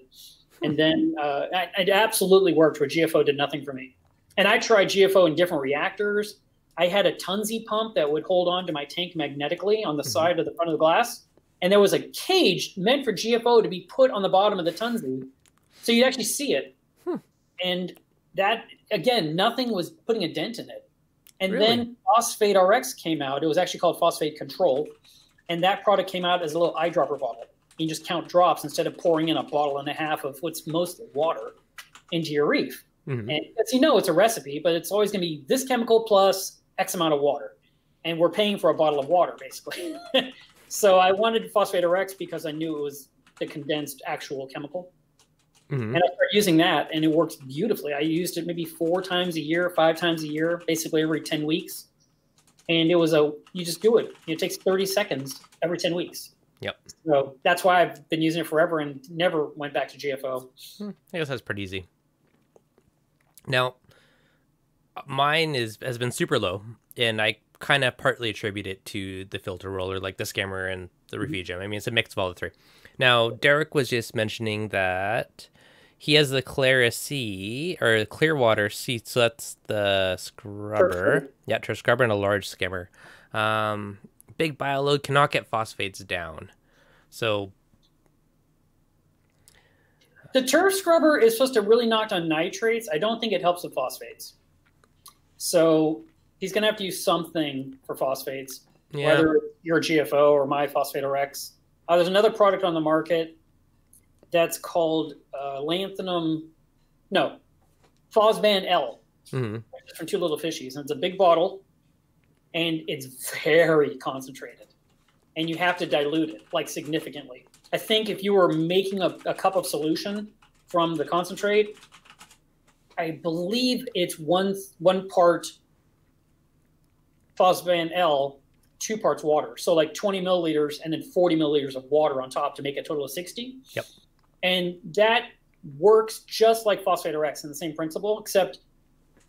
And then uh, it absolutely worked where G F O did nothing for me. And I tried G F O in different reactors. I had a Tunzi pump that would hold on to my tank magnetically on the mm-hmm. side of the front of the glass. And there was a cage meant for G F O to be put on the bottom of the Tunzi. So you'd actually see it. Hmm. And that, again, nothing was putting a dent in it. And really? Then Phosphate R X came out. It was actually called Phosphate Control. And that product came out as a little eyedropper bottle. You just count drops instead of pouring in a bottle and a half of what's mostly water into your reef. Mm-hmm. And as you know, it's a recipe, but it's always going to be this chemical plus X amount of water, and we're paying for a bottle of water basically. So I wanted Phosphate R X because I knew it was the condensed actual chemical. Mm-hmm. And I started using that, and it works beautifully. I used it maybe four times a year, five times a year, basically every ten weeks. And it was a, you just do it. It takes thirty seconds every ten weeks. Yep. So that's why I've been using it forever and never went back to G F O. Hmm. I guess that's pretty easy. Now, mine is has been super low, and I kind of partly attribute it to the filter roller, like the skimmer and the refugium. Mm-hmm. I mean, it's a mix of all the three. Now, Derek was just mentioning that he has the Clarisea, or Clearwater Sea, so that's the scrubber. Sure. Yeah, true scrubber and a large skimmer. Um, big bio load cannot get phosphates down. So... the turf scrubber is supposed to really knock on nitrates. I don't think it helps with phosphates. So he's going to have to use something for phosphates, yeah. Whether you're G F O or my Phosphate R X. Uh, there's another product on the market that's called uh, lanthanum, no, Phosban L, mm-hmm. from Two Little Fishies. And it's a big bottle, and it's very concentrated. And you have to dilute it, like, significantly. I think if you were making a, a cup of solution from the concentrate, I believe it's one one part Phosban L, two parts water. So like twenty milliliters and then forty milliliters of water on top to make a total of sixty. Yep. And that works just like Phosphate R X in the same principle, except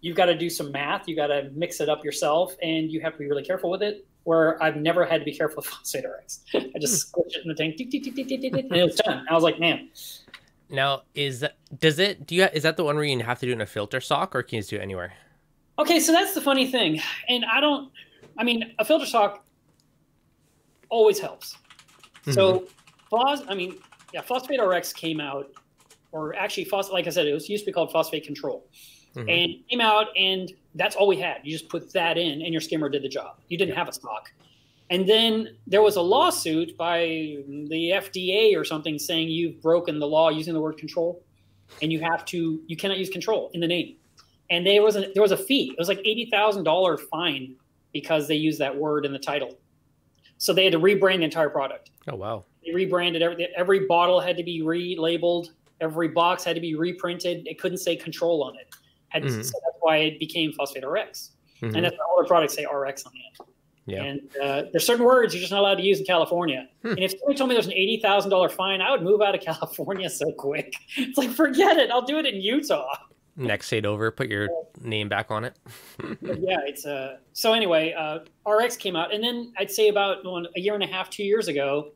you've got to do some math. You got to mix it up yourself, and you have to be really careful with it. Where I've never had to be careful with Phosphate R X. I just squish it in the tank, and it was done. I was like, man. Now, is that, does it, do you, is that the one where you have to do it in a filter sock, or can you just do it anywhere? Okay, so that's the funny thing. And I don't, I mean, a filter stock always helps. Mm-hmm. So, phos, I mean, yeah, Phosphate R X came out, or actually, phos, like I said, it was used to be called Phosphate Control. Mm-hmm. And it came out, and that's all we had. You just put that in, and your skimmer did the job. You didn't yeah. have a stock. And then there was a lawsuit by the F D A or something saying you've broken the law using the word control, and you have to, you cannot use control in the name. And there was a, there was a fee. It was like eighty thousand dollars fine because they used that word in the title. So they had to rebrand the entire product. Oh, wow. They rebranded everything. Every bottle had to be relabeled. Every box had to be reprinted. It couldn't say control on it. Had, mm-hmm. So that's why it became Phosphate R X. Mm-hmm. And that's why all the products say R X on it. Yeah. And uh, there's certain words you're just not allowed to use in California. Hmm. And if somebody told me there's an eighty thousand dollars fine, I would move out of California so quick. It's like, forget it. I'll do it in Utah. Next state over, put your name back on it. Yeah, it's uh so anyway, uh R X came out, and then I'd say about one, a year and a half, two years ago,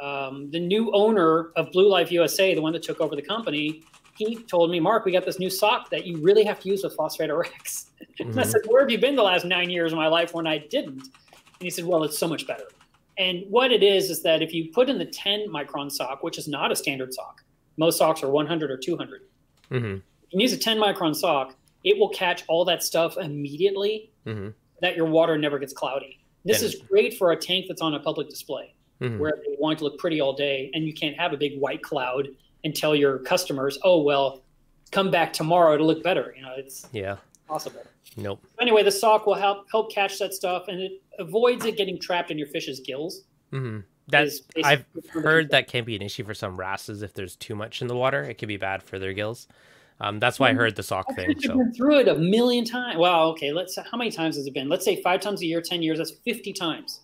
um the new owner of Blue Life U S A, the one that took over the company, he told me, Mark, we got this new sock that you really have to use with Phosphate R X. And mm-hmm. I said, where have you been the last nine years of my life when I didn't? And he said, well, it's so much better. And what it is is that if you put in the ten micron sock, which is not a standard sock, most socks are one hundred or two hundred. Mm-hmm. You use a ten micron sock, it will catch all that stuff immediately, mm-hmm. that your water never gets cloudy. This and is great for a tank that's on a public display, mm-hmm. where they want to look pretty all day, and you can't have a big white cloud and tell your customers, oh, well, come back tomorrow to look better. You know, it's yeah. possible. Nope. Anyway, the sock will help help catch that stuff, and it avoids it getting trapped in your fish's gills. Mm-hmm. That's, I've heard that can be an issue for some wrasses. If there's too much in the water, it can be bad for their gills. Um, that's why I heard the sock I've thing. I've so. been through it a million times. Wow, okay. Let's. How many times has it been? Let's say five times a year, ten years. That's fifty times.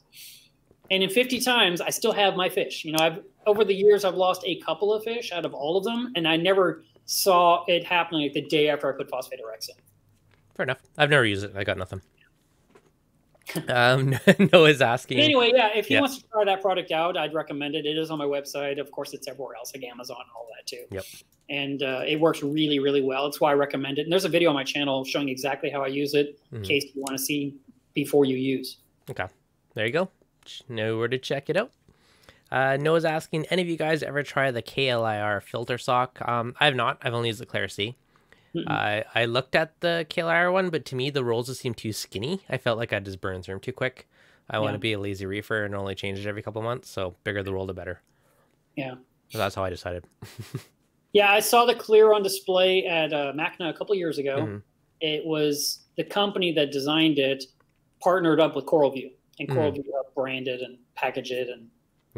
And in fifty times, I still have my fish. You know, I've over the years, I've lost a couple of fish out of all of them, and I never saw it happening like the day after I put Phosphate R X in. Fair enough. I've never used it. I got nothing. um, Noah's asking. Anyway, yeah, if he yeah. wants to try that product out, I'd recommend it. It is on my website. Of course, it's everywhere else, like Amazon and all that too. Yep. And uh, it works really, really well. That's why I recommend it. And there's a video on my channel showing exactly how I use it, mm-hmm. in case you want to see before you use. Okay. There you go. Know where to check it out. Uh, Noah's asking, any of you guys ever try the K L I R filter sock? Um, I have not. I've only used the Clarisea. Mm-hmm. I, I looked at the K L I R one, but to me, the rolls just seemed too skinny. I felt like I just burned through them too quick. I yeah. want to be a lazy reefer and only change it every couple months. So bigger the roll, the better. Yeah. So that's how I decided. Yeah, I saw the K L I R on display at uh, MACNA a couple years ago. Mm-hmm. It was the company that designed it partnered up with Coralview, and Coralview mm-hmm. branded and packaged it, and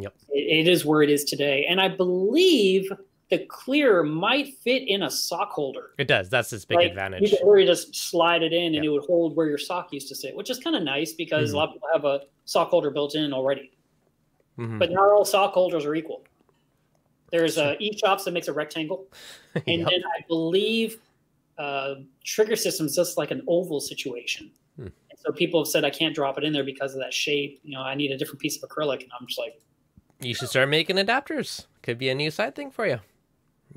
yep. it, it is where it is today. And I believe the K L I R might fit in a sock holder. It does. That's its big like, advantage. You could really just slide it in, and yep. it would hold where your sock used to sit, which is kind of nice because mm-hmm. a lot of people have a sock holder built in already. Mm-hmm. But not all sock holders are equal. There's uh, eShops that makes a rectangle. And yep. then I believe uh, Trigger System's just like an oval situation. Hmm. And so people have said, I can't drop it in there because of that shape. You know, I need a different piece of acrylic. And I'm just like. You should start making adapters. Could be a new side thing for you.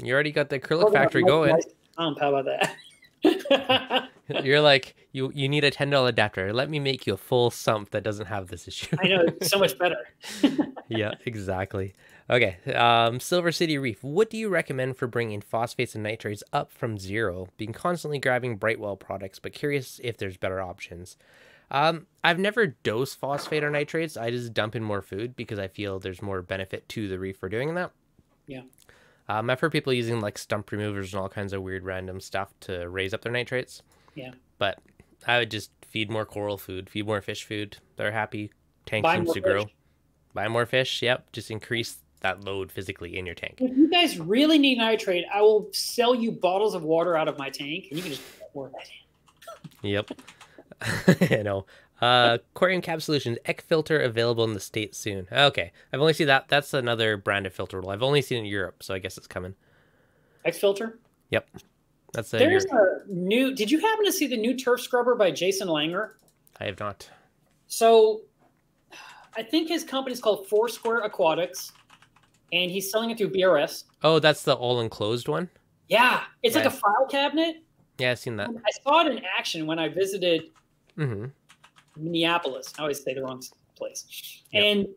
You already got the acrylic factory going. How about that? You're like, you, you need a ten dollar adapter. Let me make you a full sump that doesn't have this issue. I know. It's so much better. Yeah, exactly. Okay, um, Silver City Reef. What do you recommend for bringing phosphates and nitrates up from zero? Been constantly grabbing Brightwell products, but curious if there's better options. Um, I've never dosed phosphate or nitrates. I just dump in more food because I feel there's more benefit to the reef for doing that. Yeah. Um, I've heard people using like stump removers and all kinds of weird random stuff to raise up their nitrates. Yeah. But I would just feed more coral food, feed more fish food. They're happy. Tank Buy seems to grow. Fish. Buy more fish. Yep. Just increase that load physically in your tank. If you guys really need nitrate, I will sell you bottles of water out of my tank, and you can just pour that in. Yep. You know, uh, Aquarium Cab Solutions Eck filter available in the States soon. Okay, I've only seen that. That's another brand of filter roll. I've only seen it in Europe, so I guess it's coming. Eck filter. Yep. That's a There's Europe. a new. Did you happen to see the new turf scrubber by Jason Langer? I have not. So, I think his company is called Foursquare Aquatics. And he's selling it through B R S. Oh, that's the all-enclosed one? Yeah. It's right. like a file cabinet. Yeah, I've seen that. I saw it in action when I visited mm-hmm. Minneapolis. I always say the wrong place. Yep. And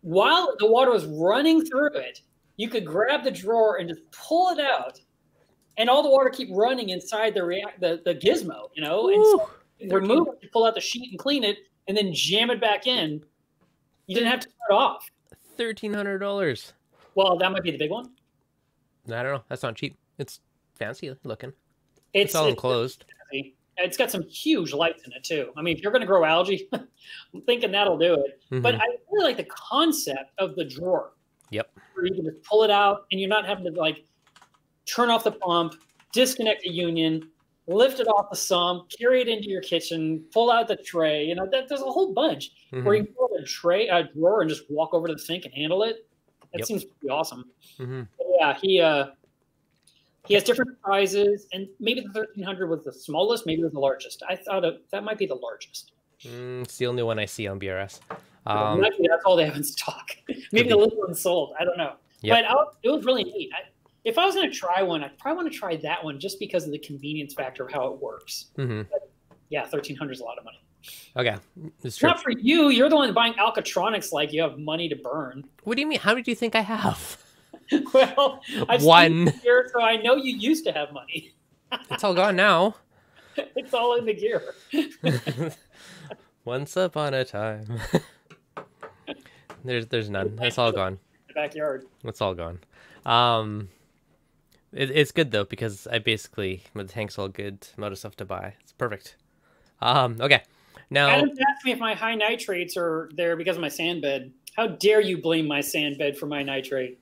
while the water was running through it, you could grab the drawer and just pull it out, and all the water keep running inside the react the, the gizmo, you know. Ooh, and so remove it, you pull out the sheet and clean it, and then jam it back in. You didn't have to start off. Thirteen hundred dollars. Well, that might be the big one. I don't know. That's not cheap. It's fancy looking. It's, it's all it's enclosed. Fancy. It's got some huge lights in it too. I mean, if you're going to grow algae, I'm thinking that'll do it. Mm-hmm. But I really like the concept of the drawer. Yep. Where you can just pull it out, and you're not having to like turn off the pump, disconnect the union, lift it off the sump, carry it into your kitchen, pull out the tray. You know, that there's a whole bunch mm-hmm. where you can pull a tray, a drawer, and just walk over to the sink and handle it. That yep. seems pretty awesome. Mm-hmm. Yeah, he uh, he has different sizes, and maybe the thirteen hundred was the smallest, maybe it was the largest. I thought of, that might be the largest. Mm, it's the only one I see on B R S. Um, Actually, that's all they have in stock. Maybe the little one's sold. I don't know. Yep. But I, it was really neat. I, if I was going to try one, I'd probably want to try that one just because of the convenience factor of how it works. Mm-hmm. But yeah, thirteen hundred is a lot of money. Okay. It's true. Not for you. You're the one buying Alcatronics like you have money to burn. What do you mean? How did you think I have? Well, I've one. Seen gear, so I know you used to have money. It's all gone now. It's all in the gear. Once upon a time. There's there's none. That's all gone. The backyard. It's all gone. Um, it, it's good though because I basically my tank's all good. Amount of stuff to buy. It's perfect. Um, okay. Now Adam asked me if my high nitrates are there because of my sand bed. How dare you blame my sand bed for my nitrate?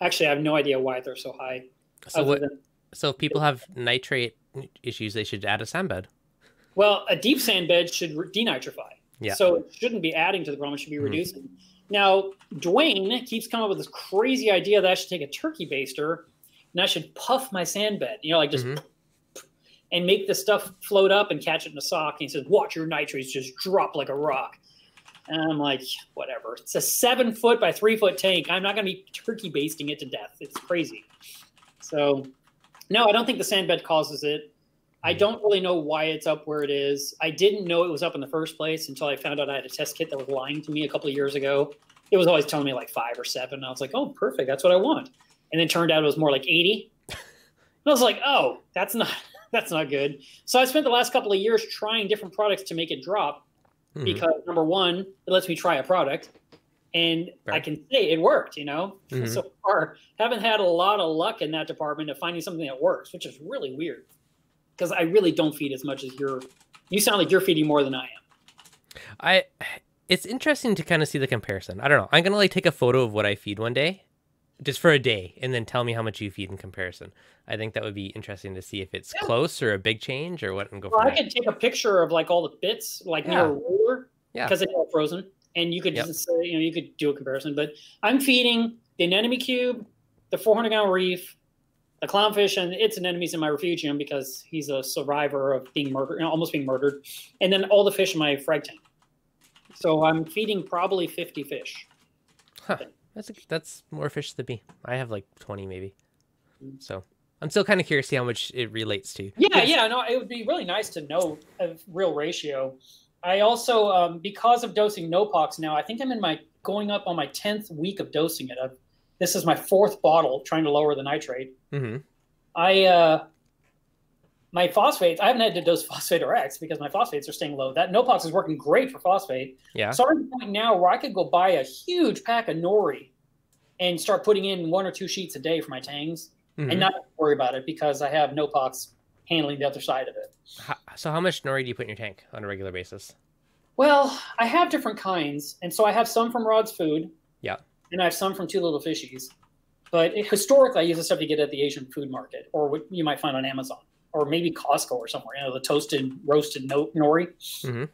Actually, I have no idea why they're so high. So what? Than... So if people have nitrate issues, they should add a sand bed. Well, a deep sand bed should denitrify. Yeah. So it shouldn't be adding to the problem; it should be reducing. Mm-hmm. Now, Dwayne keeps coming up with this crazy idea that I should take a turkey baster and I should puff my sand bed, you know, like just mm-hmm. and make the stuff float up and catch it in a sock. And he says, "Watch your nitrates just drop like a rock." And I'm like, whatever. It's a seven foot by three foot tank. I'm not going to be turkey basting it to death. It's crazy. So, no, I don't think the sand bed causes it. I don't really know why it's up where it is. I didn't know it was up in the first place until I found out I had a test kit that was lying to me a couple of years ago. It was always telling me like five or seven. I was like, oh, perfect. That's what I want. And then it turned out it was more like eighty. And I was like, oh, that's not that's not good. So I spent the last couple of years trying different products to make it drop mm-hmm. because, number one, it lets me try a product. And right. I can say it worked, you know. Mm-hmm. So far, haven't had a lot of luck in that department of finding something that works, which is really weird. Because I really don't feed as much as you're, you sound like you're feeding more than I am. I, it's interesting to kind of see the comparison. I don't know. I'm going to like take a photo of what I feed one day, just for a day, and then tell me how much you feed in comparison. I think that would be interesting to see if it's yeah. close or a big change or what. And go. Well, I that. could take a picture of like all the bits, like yeah. near a ruler, because yeah. it's all frozen. And you could yep. just say, you know, you could do a comparison. But I'm feeding the anemone cube, the four hundred gallon reef, the clownfish and its anemones in my refugium because he's a survivor of being murdered, almost being murdered, and then all the fish in my frag tank. So I'm feeding probably fifty fish. Huh. That's a, that's more fish than me. I have like twenty maybe. So I'm still kind of curious to see how much it relates to. Yeah, yeah, no, it would be really nice to know a real ratio. I also, um, because of dosing NoPox now, I think I'm in my going up on my tenth week of dosing it. I've, This is my fourth bottle trying to lower the nitrate. Mm-hmm. I, uh, my phosphates, I haven't had to dose Phosphate R X because my phosphates are staying low. That NoPox is working great for phosphate. Yeah. So I'm at the point now where I could go buy a huge pack of nori and start putting in one or two sheets a day for my tangs mm-hmm. and not worry about it because I have NoPox handling the other side of it. How, so how much nori do you put in your tank on a regular basis? Well, I have different kinds. And so I have some from Rod's Food. Yeah. And I have some from Two Little Fishies. But it, historically, I use the stuff you get at the Asian food market or what you might find on Amazon or maybe Costco or somewhere, you know, the toasted, roasted nori. Mm-hmm.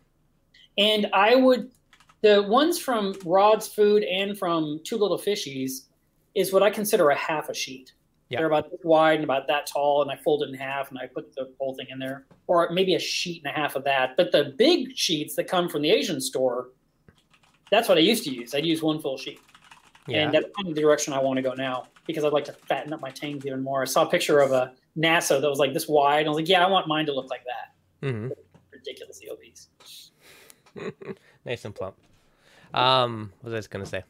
And I would, the ones from Rod's Food and from Two Little Fishies is what I consider a half a sheet. Yeah. They're about wide and about that tall, and I fold it in half and I put the whole thing in there. Or maybe a sheet and a half of that. But the big sheets that come from the Asian store, that's what I used to use. I'd use one full sheet. Yeah. And that's kind of the direction I want to go now, because I'd like to fatten up my tangs even more. I saw a picture of a Nassau that was like this wide, and I was like, yeah, I want mine to look like that. Mm-hmm. Ridiculously obese. Nice and plump. Um, what was I just gonna say?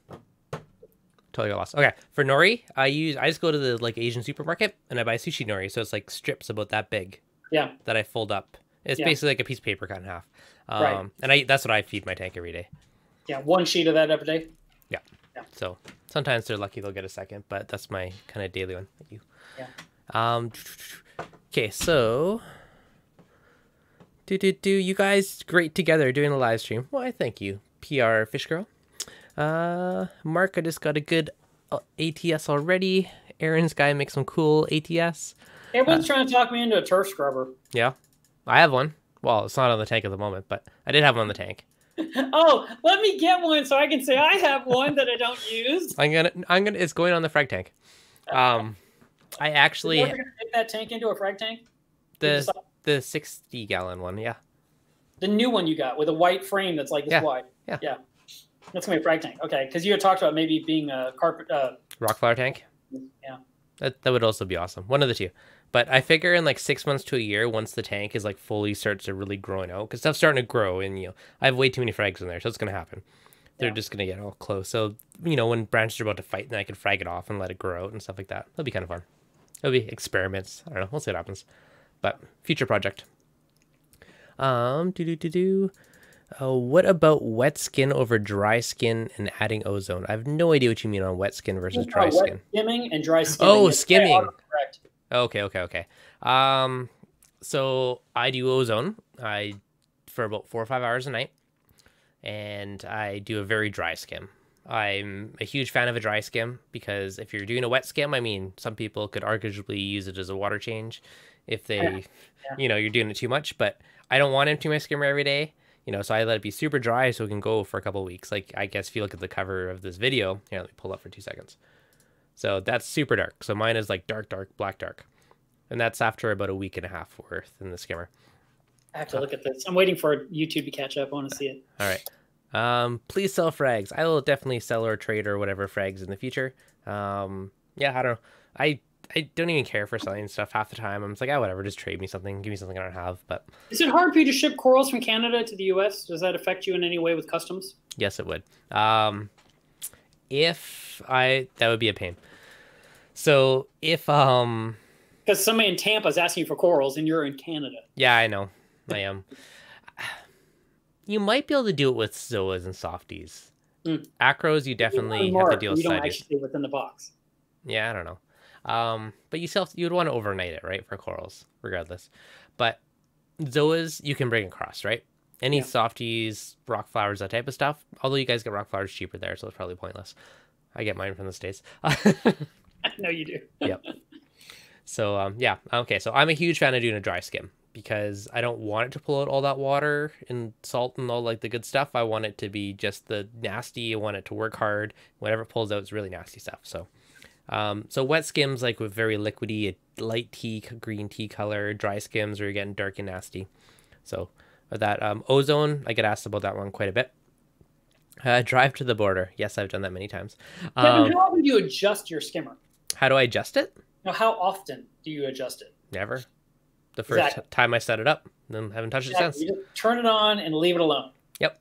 Totally got lost. Okay, for nori, I use I just go to the like Asian supermarket and I buy sushi nori, so it's like strips about that big. Yeah. That I fold up. It's yeah. basically like a piece of paper cut in half. Um, right. And I that's what I feed my tank every day. Yeah, one sheet of that every day. Yeah. Yeah. So sometimes they're lucky they'll get a second, but that's my kind of daily one. Thank you. Yeah. Um. Okay, so. Do do do. You guys great together doing the live stream. Why? Thank you, P R Fish Girl. Uh, Mark, I just got a good A T S already. Aaron's guy makes some cool A T S. Everyone's uh, trying to talk me into a turf scrubber. Yeah, I have one. Well, it's not on the tank at the moment, but I did have one on the tank. Oh, let me get one so I can say I have one that I don't use. I'm gonna, I'm gonna. It's going on the frag tank. Um, I actually. You're gonna make that tank into a frag tank. The the sixty gallon one, yeah. The new one you got with a white frame that's like this yeah. wide. Yeah. Yeah. That's gonna be a frag tank. Okay, because you had talked about maybe being a carpet uh... rock flower tank. Yeah. That that would also be awesome. One of the two. But I figure in like six months to a year, once the tank is like fully starts to really growing out, because stuff's starting to grow, and you know I have way too many frags in there, so it's gonna happen. They're yeah. just gonna get all close. So you know when branches are about to fight, then I can frag it off and let it grow out and stuff like that. That'll be kind of fun. It'll be experiments. I don't know. We'll see what happens. But future project. Um, do do do do. Uh, what about wet skin over dry skin and adding ozone? I have no idea what you mean on wet skin versus dry wet skin. Skimming and dry skimming. Oh, skimming. Correct. Okay, okay, okay. Um, so I do ozone. I for about four or five hours a night, and I do a very dry skim. I'm a huge fan of a dry skim because if you're doing a wet skim, I mean, some people could arguably use it as a water change if they, yeah. Yeah. you know, you're doing it too much. But I don't want to empty my skimmer every day. You know, so I let it be super dry so it can go for a couple of weeks. Like, I guess if you look at the cover of this video, here, let me pull up for two seconds. So that's super dark. So mine is like dark, dark, black, dark. And that's after about a week and a half worth in the skimmer. I have to look at this. I'm waiting for YouTube to catch up. I want to see it. All right. Um, please sell frags. I will definitely sell or trade or whatever frags in the future. Um, yeah, I don't know. I... I don't even care for selling stuff half the time. I'm just like, oh, whatever, just trade me something. Give me something I don't have. But is it hard for you to ship corals from Canada to the U S? Does that affect you in any way with customs? Yes, it would. Um, if I, that would be a pain. So if, um, because somebody in Tampa is asking you for corals and you're in Canada. Yeah, I know. I am. You might be able to do it with zoas and softies. Mm. Acros, you definitely you have to deal with. You don't actually within the box. Yeah, I don't know. Um, but you still, you'd want to overnight it, right? For corals, regardless. But zoas, you can bring across, right? Any yeah. softies, rock flowers, that type of stuff. Although you guys get rock flowers cheaper there, so it's probably pointless. I get mine from the States. I know you do. Yep. So, um, yeah. Okay, so I'm a huge fan of doing a dry skim because I don't want it to pull out all that water and salt and all like the good stuff. I want it to be just the nasty. I want it to work hard. Whatever it pulls out is really nasty stuff, so... Um, so wet skims like with very liquidy, a light tea, green tea color, dry skims where you're getting dark and nasty. So with that, um, ozone, I get asked about that one quite a bit. Uh, drive to the border. Yes, I've done that many times. Um, Devin, how often do you adjust your skimmer? How do I adjust it? Now, how often do you adjust it? Never. The first exactly. time I set it up, then haven't touched exactly. it since. You just turn it on and leave it alone. Yep.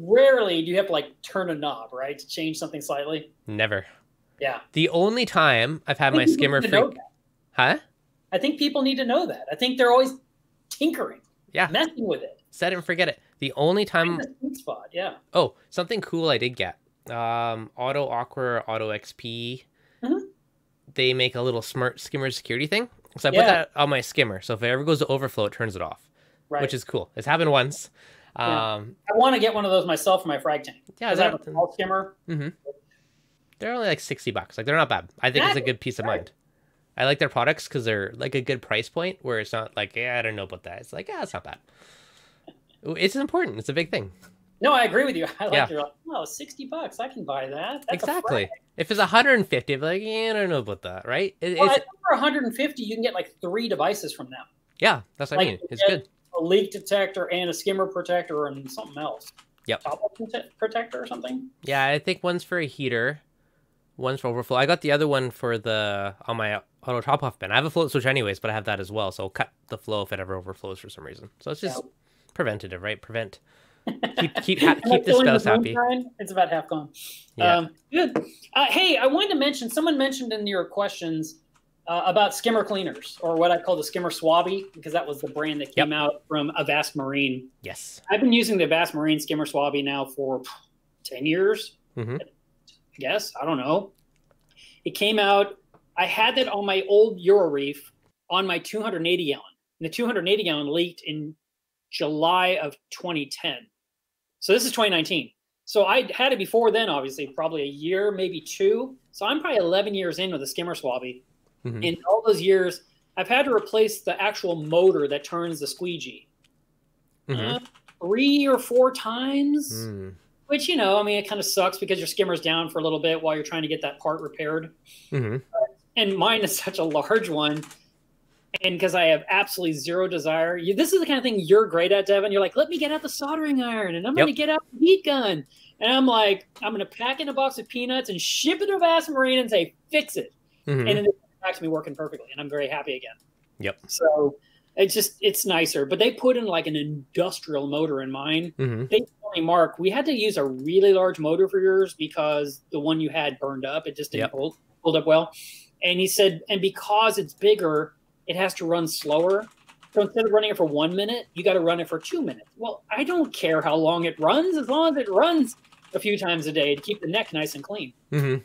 Rarely do you have to like turn a knob, right? To change something slightly. Never. Yeah. The only time I've had my skimmer freak, huh? I think people need to know that. I think they're always tinkering, yeah, messing with it. Set it and forget it. The only time. Spot, yeah. Oh, something cool I did get. Um, Auto Aqua, Auto X P. Mm-hmm. They make a little smart skimmer security thing, so I yeah. put that on my skimmer. So if it ever goes to overflow, it turns it off, right. Which is cool. It's happened once. Yeah. Um, I want to get one of those myself for my frag tank. Yeah, is that I have a small skimmer? Mm-hmm. They're only like sixty bucks. Like, they're not bad. I think that it's a good peace of mind. I like their products because they're like a good price point where it's not like, yeah, I don't know about that. It's like, yeah, it's not bad. It's important. It's a big thing. No, I agree with you. I like yeah. their, oh, sixty bucks. I can buy that. That's exactly. If it's one hundred fifty, I'm like, yeah, I don't know about that, right? It, well, it's... for one hundred fifty, you can get like three devices from them. Yeah, that's what like, I mean. It's good. A leak detector and a skimmer protector and something else. Yep. Top protector or something. Yeah, I think one's for a heater. One's for overflow. I got the other one for the on my auto top off bin. I have a float switch anyways, but I have that as well, so I'll cut the flow if it ever overflows for some reason. So it's just yep. preventative, right? Prevent. Keep keep ha keep the spouse happy. Time, it's about half gone. Yeah. Um, good. Uh, hey, I wanted to mention. Someone mentioned in your questions uh, about skimmer cleaners, or what I call the skimmer swabby, because that was the brand that came yep. out from Avast Marine. Yes. I've been using the Avast Marine skimmer swabby now for ten years. Mm-hmm. I guess. I don't know. It came out. I had that on my old Euro Reef on my two hundred eighty gallon. And the two hundred eighty gallon leaked in July of twenty ten. So this is twenty nineteen. So I had it before then, obviously, probably a year, maybe two. So I'm probably eleven years in with a skimmer swabby. Mm-hmm. In all those years, I've had to replace the actual motor that turns the squeegee mm-hmm. uh, three or four times. Mm. Which, you know, I mean, it kind of sucks because your skimmer's down for a little bit while you're trying to get that part repaired. Mm-hmm. But, and mine is such a large one. And because I have absolutely zero desire. You, this is the kind of thing you're great at, Devin. You're like, let me get out the soldering iron and I'm yep. going to get out the heat gun. And I'm like, I'm going to pack in a box of peanuts and ship it to Avast Marine and say, fix it. Mm-hmm. And then it comes back to me working perfectly. And I'm very happy again. Yep. So it's just, it's nicer. But they put in like an industrial motor in mine. Mm-hmm. They Mark, we had to use a really large motor for yours because the one you had burned up. It just didn't yep. hold, hold up well. And he said, and because it's bigger, it has to run slower. So instead of running it for one minute, you got to run it for two minutes. Well, I don't care how long it runs, as long as it runs a few times a day to keep the neck nice and clean. Mm-hmm.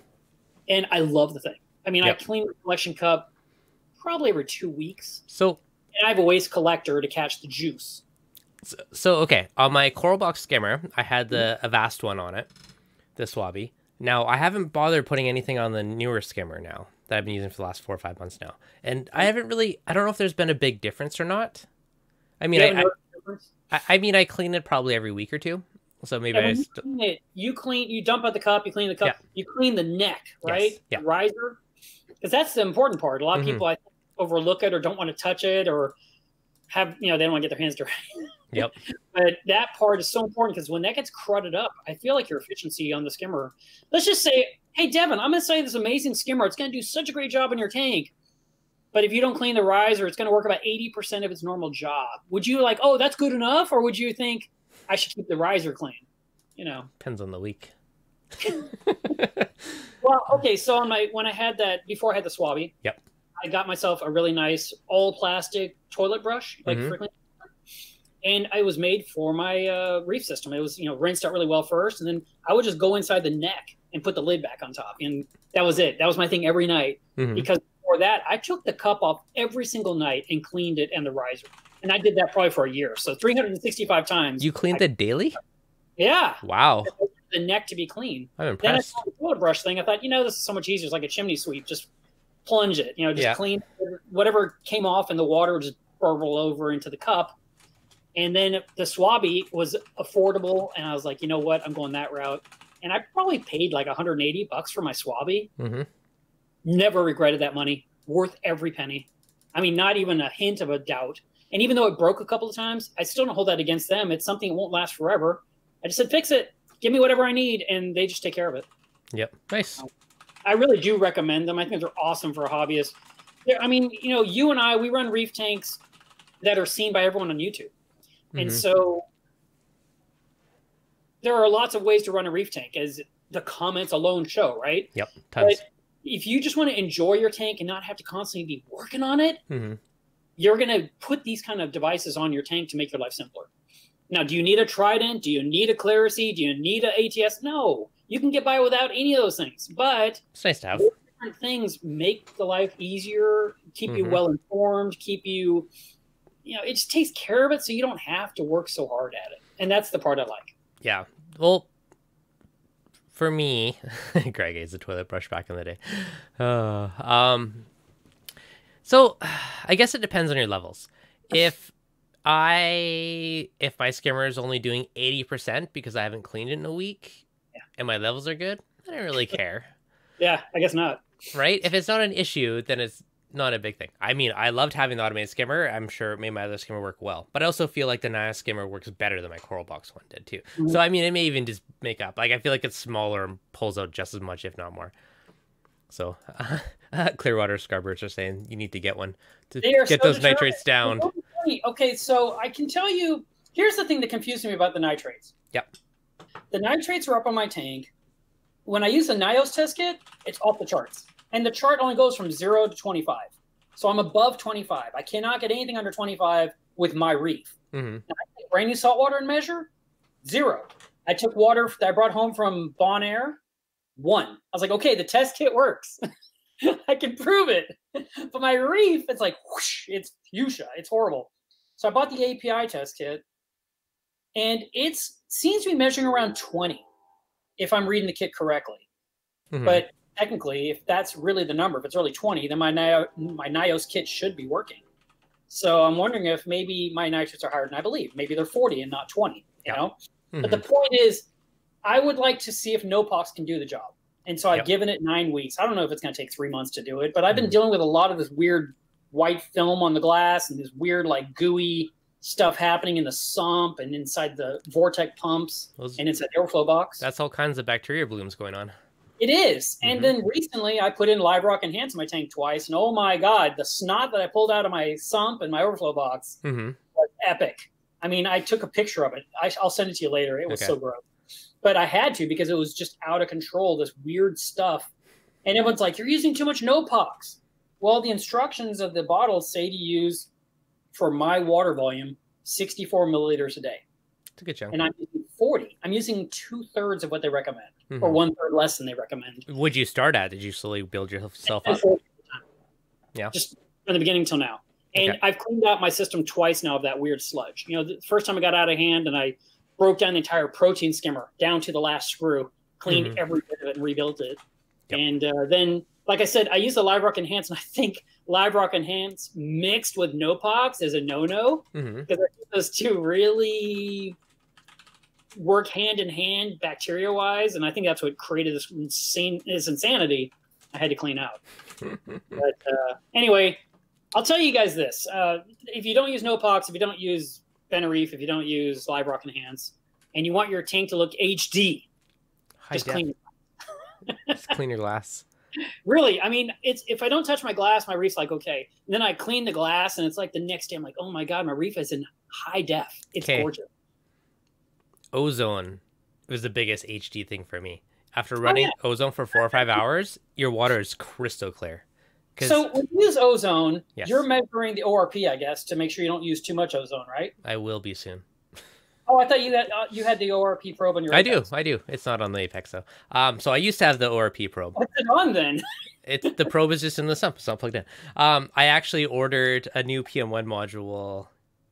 And I love the thing. I mean, yep. I clean the collection cup probably every two weeks. So and I have a waste collector to catch the juice. So, so, okay, on my Coral Box skimmer, I had the Avast one on it, the Swabby. Now, I haven't bothered putting anything on the newer skimmer now that I've been using for the last four or five months now. And I haven't really, I don't know if there's been a big difference or not. I mean, I, I, I mean, I clean it probably every week or two. So maybe yeah, I just... You clean, it, you clean, you dump out the cup, you clean the cup, yeah. you clean the neck, right? Yes. Yeah. The riser. Because that's the important part. A lot of mm-hmm. people I think, overlook it or don't want to touch it or... have, you know, they don't want to get their hands dirty. Yep. But that part is so important because when that gets crudted up, I feel like your efficiency on the skimmer, let's just say, hey, Devin, I'm going to sell you this amazing skimmer. It's going to do such a great job in your tank. But if you don't clean the riser, it's going to work about eighty percent of its normal job. Would you like, oh, that's good enough? Or would you think I should keep the riser clean? You know, depends on the week. Well, okay. So on my, when I had that, before I had the Swabby. Yep. I got myself a really nice all plastic toilet brush, like mm-hmm. frequently, and it was made for my uh, reef system. It was, you know, rinsed out really well first, and then I would just go inside the neck and put the lid back on top, and that was it. That was my thing every night mm-hmm. because before that, I took the cup off every single night and cleaned it and the riser, and I did that probably for a year, so three hundred sixty-five times. You cleaned it daily? Yeah. Wow. The neck to be clean. I'm impressed. Then I saw the toilet brush thing. I thought, you know, this is so much easier. It's like a chimney sweep, just plunge it, you know, just yeah. clean whatever came off in the water, just burble over into the cup. And then the Swabby was affordable. And I was like, you know what? I'm going that route. And I probably paid like one hundred eighty bucks for my Swabby. Mm-hmm. Never regretted that money. Worth every penny. I mean, not even a hint of a doubt. And even though it broke a couple of times, I still don't hold that against them. It's something that won't last forever. I just said, fix it. Give me whatever I need. And they just take care of it. Yep. Nice. Um, I really do recommend them. I think they're awesome for a hobbyist. They're, I mean, you know, you and I, we run reef tanks that are seen by everyone on YouTube. Mm-hmm. And so there are lots of ways to run a reef tank, as the comments alone show, right? Yep, tons. But if you just want to enjoy your tank and not have to constantly be working on it, mm-hmm. you're going to put these kind of devices on your tank to make your life simpler. Now, do you need a Trident? Do you need a Clarisea? Do you need an A T S? No. You can get by without any of those things, but it's nice to have. Different things make the life easier, keep mm-hmm. you well informed, keep you, you know, it just takes care of it so you don't have to work so hard at it. And that's the part I like. Yeah. Well, for me, Greg is a toilet brush back in the day. Uh, um, so I guess it depends on your levels. If I, if my skimmer is only doing eighty percent because I haven't cleaned it in a week, and my levels are good, I don't really care. Yeah, I guess not. Right? If it's not an issue, then it's not a big thing. I mean, I loved having the automated skimmer. I'm sure it made my other skimmer work well. But I also feel like the Nyos skimmer works better than my Coral Box one did, too. Mm-hmm. So, I mean, it may even just make up. Like, I feel like it's smaller and pulls out just as much, if not more. So uh, Clearwater Scrubbers are saying you need to get one to get so those determined. nitrates down. Okay, so I can tell you, here's the thing that confused me about the nitrates. Yep. The nitrates are up on my tank. When I use the Nyos test kit, it's off the charts. And the chart only goes from zero to twenty-five. So I'm above twenty-five. I cannot get anything under twenty-five with my reef. Mm-hmm. Now, I take brand new salt water and measure, zero. I took water that I brought home from Bon Air, one. I was like, okay, the test kit works. I can prove it. But my reef, it's like, whoosh, it's fuchsia. It's horrible. So I bought the A P I test kit, and it seems to be measuring around twenty, if I'm reading the kit correctly. Mm-hmm. But technically, if that's really the number, if it's really twenty, then my Nyos, my Nyos kit should be working. So I'm wondering if maybe my nitrates are higher than I believe. Maybe they're forty and not twenty, you yeah. know? Mm-hmm. But the point is, I would like to see if NoPox can do the job. And so I've yep. given it nine weeks. I don't know if it's going to take three months to do it, but I've been mm-hmm. dealing with a lot of this weird white film on the glass and this weird like gooey stuff happening in the sump and inside the vortex pumps Those, and inside the overflow box. That's all kinds of bacteria blooms going on. It is. Mm-hmm. And then recently I put in Live Rock Enhance in my tank twice, and oh my God, the snot that I pulled out of my sump and my overflow box mm-hmm. was epic. I mean, I took a picture of it. I, I'll send it to you later. It was okay. so gross. But I had to because it was just out of control, this weird stuff. And everyone's like, you're using too much NoPox. Well, the instructions of the bottle say to use, for my water volume, sixty-four milliliters a day. It's a good chunk. And I'm using forty. I'm using two-thirds of what they recommend, mm-hmm. or one-third less than they recommend. Would you start at? Did you slowly build yourself up? Yeah. Just from the beginning till now. And okay. I've cleaned out my system twice now of that weird sludge. You know, the first time I got out of hand and I broke down the entire protein skimmer down to the last screw, cleaned mm-hmm. every bit of it and rebuilt it. Yep. And uh, then, like I said, I use the Live Rock Enhance, and I think Live Rock Enhance mixed with NoPox is a no-no because -no, mm-hmm. I think those two really work hand-in-hand bacteria-wise, and I think that's what created this insane this insanity I had to clean out. But uh, anyway, I'll tell you guys this. Uh, if you don't use NoPox, if you don't use Bene Reef, if you don't use Live Rock Enhance, and you want your tank to look H D, Hi, just, clean just clean your glass. Really, I mean, it's if I don't touch my glass, my reef's like, okay. And then I clean the glass, and it's like the next day, I'm like, oh my God, my reef is in high def. It's okay. gorgeous. Ozone was the biggest H D thing for me. After running oh, yeah. ozone for four or five hours, your water is crystal clear. So when you use ozone, yes. you're measuring the O R P, I guess, to make sure you don't use too much ozone, right? I will be soon. Oh, I thought you had, uh, you had the O R P probe on your Apex. I do, I do. It's not on the Apex, though. Um, so I used to have the O R P probe. What's it on, then? It's, the probe is just in the sump. It's not plugged in. Um, I actually ordered a new P M one module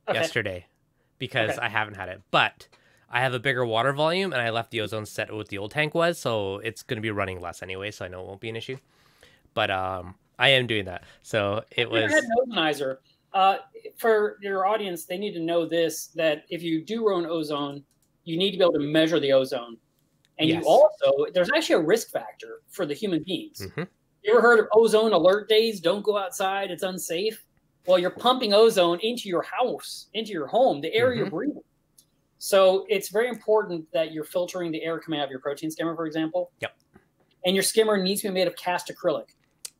okay. yesterday because okay. I haven't had it. But I have a bigger water volume, and I left the ozone set what the old tank was, so it's going to be running less anyway, so I know it won't be an issue. But um, I am doing that. So it was... I had an ozonizer. Uh, for your audience, they need to know this, that if you do run ozone, you need to be able to measure the ozone. And yes. you also, there's actually a risk factor for the human beings. Mm-hmm. You ever heard of ozone alert days? Don't go outside. It's unsafe. Well, you're pumping ozone into your house, into your home, the air mm-hmm. you're breathing. So it's very important that you're filtering the air coming out of your protein skimmer, for example. Yep. And your skimmer needs to be made of cast acrylic.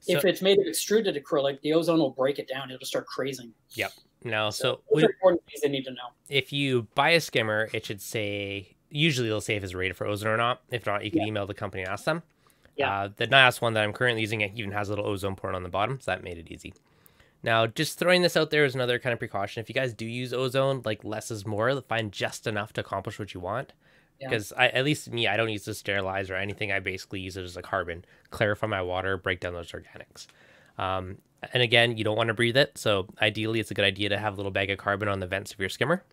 So, if it's made of extruded acrylic, the ozone will break it down. It'll start crazing. Yep. No, so, so important things they need to know. If you buy a skimmer, it should say, usually it'll say if it's rated for ozone or not. If not, you can yeah. email the company and ask them. Yeah. Uh, the Nyos one that I'm currently using, it even has a little ozone port on the bottom, so that made it easy. Now, just throwing this out there as another kind of precaution. If you guys do use ozone, like less is more. Find just enough to accomplish what you want. Because yeah. I, at least me, I don't use the sterilizer or anything. I basically use it as a carbon. Clarify my water, break down those organics. Um, and again, you don't want to breathe it. So ideally, it's a good idea to have a little bag of carbon on the vents of your skimmer.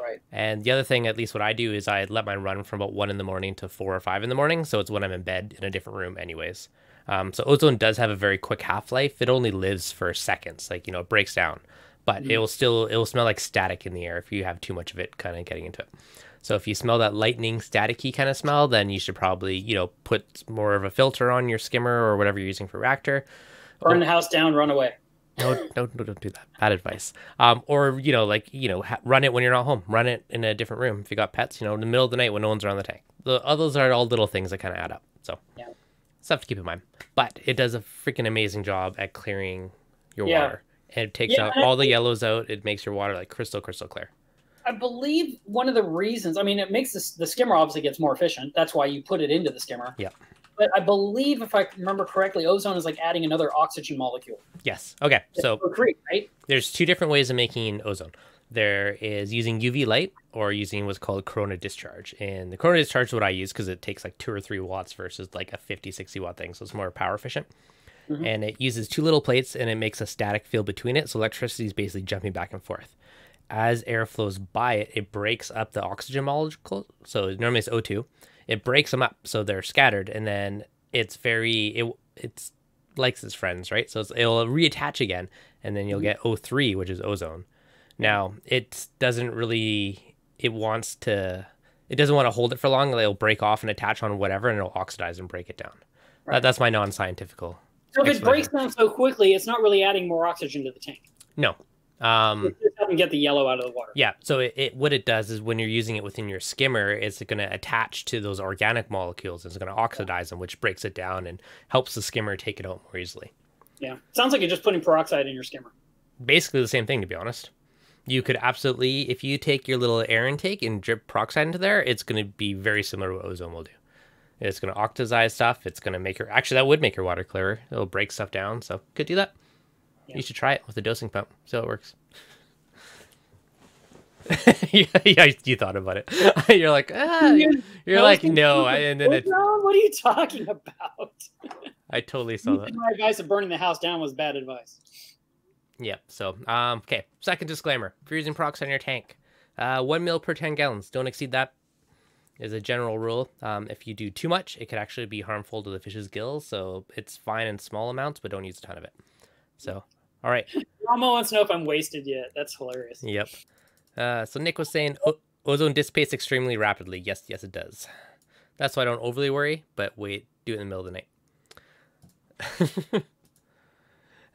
Right. And the other thing, at least what I do, is I let mine run from about one in the morning to four or five in the morning. So it's when I'm in bed in a different room anyways. Um, so ozone does have a very quick half-life. It only lives for seconds. Like, you know, it breaks down. But mm-hmm. it will still, it will smell like static in the air if you have too much of it kind of getting into it. So if you smell that lightning, staticky kind of smell, then you should probably, you know, put more of a filter on your skimmer or whatever you're using for reactor. Burn or, the house down, run away. No, no, no, don't do that. Bad advice. Um, or, you know, like, you know, run it when you're not home. Run it in a different room. If you got pets, you know, in the middle of the night when no one's around the tank. The, all those are all little things that kind of add up. So yeah. Stuff to keep in mind. But it does a freaking amazing job at clearing your yeah. water. And it takes yeah, out all the yellows out. It makes your water like crystal, crystal clear. I believe one of the reasons, I mean, it makes this, the skimmer obviously gets more efficient. That's why you put it into the skimmer. Yeah. But I believe, if I remember correctly, ozone is like adding another oxygen molecule. Yes. Okay. It's so concrete, right? There's two different ways of making ozone. There is using U V light or using what's called corona discharge. And the corona discharge is what I use because it takes like two or three watts versus like a fifty, sixty watt thing. So it's more power efficient. Mm-hmm. And it uses two little plates and it makes a static field between it. So electricity is basically jumping back and forth. As air flows by it, it breaks up the oxygen molecule. So normally it's O two. It breaks them up so they're scattered, and then it's very, it it's likes its friends, right? So it's, it'll reattach again, and then you'll get O three, which is ozone. Now, it doesn't really, it wants to, it doesn't want to hold it for long. It'll break off and attach on whatever, and it'll oxidize and break it down. Right. That, that's my non-scientifical. So if it breaks down so quickly, it's not really adding more oxygen to the tank. No. Um, it just doesn't get the yellow out of the water. Yeah. So it, it what it does is when you're using it within your skimmer, it's going to attach to those organic molecules. It's going to oxidize yeah. them, which breaks it down and helps the skimmer take it out more easily. Yeah. Sounds like you're just putting peroxide in your skimmer. Basically the same thing, to be honest. You could absolutely, if you take your little air intake and drip peroxide into there, it's going to be very similar to what ozone will do. It's going to oxidize stuff. It's going to make your, actually that would make your water clearer. It'll break stuff down. So could do that. Yeah. You should try it with a dosing pump. See how it works. yeah, you thought about it. You're like, ah, you're, you're like, no. I, and then it, what are you talking about? I totally saw that. My advice of burning the house down was bad advice. Yeah. So, um, okay. Second disclaimer: if you're using peroxide in your tank, uh, one mil per ten gallons. Don't exceed that. Is a general rule. Um, if you do too much, it could actually be harmful to the fish's gills. So it's fine in small amounts, but don't use a ton of it. So, all right. Ramo wants to know if I'm wasted yet. That's hilarious. Yep. Uh, so Nick was saying ozone dissipates extremely rapidly. Yes, yes, it does. That's why I don't overly worry, but wait, do it in the middle of the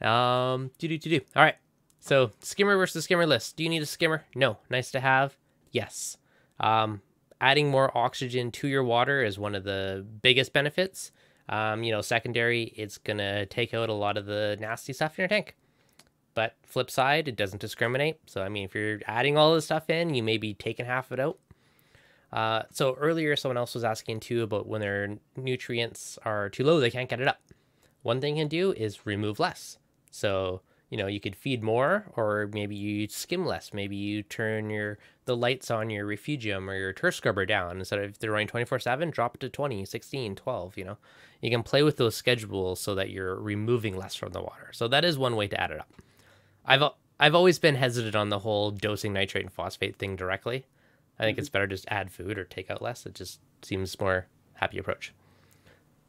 night. um, do do do do. All right. So skimmer versus skimmer list. Do you need a skimmer? No. Nice to have. Yes. Um, adding more oxygen to your water is one of the biggest benefits. Um, you know, secondary, it's going to take out a lot of the nasty stuff in your tank. But flip side, it doesn't discriminate. So, I mean, if you're adding all this stuff in, you may be taking half of it out. Uh, so earlier, someone else was asking too about when their nutrients are too low, they can't get it up. One thing you can do is remove less. So, you know, you could feed more, or maybe you skim less. Maybe you turn your the lights on your refugium or your turf scrubber down. Instead of if they're running twenty-four seven, drop it to twenty, sixteen, twelve, you know. You can play with those schedules so that you're removing less from the water. So that is one way to add it up. I've I've always been hesitant on the whole dosing nitrate and phosphate thing directly. I think mm-hmm. it's better just add food or take out less. It just seems more happy approach.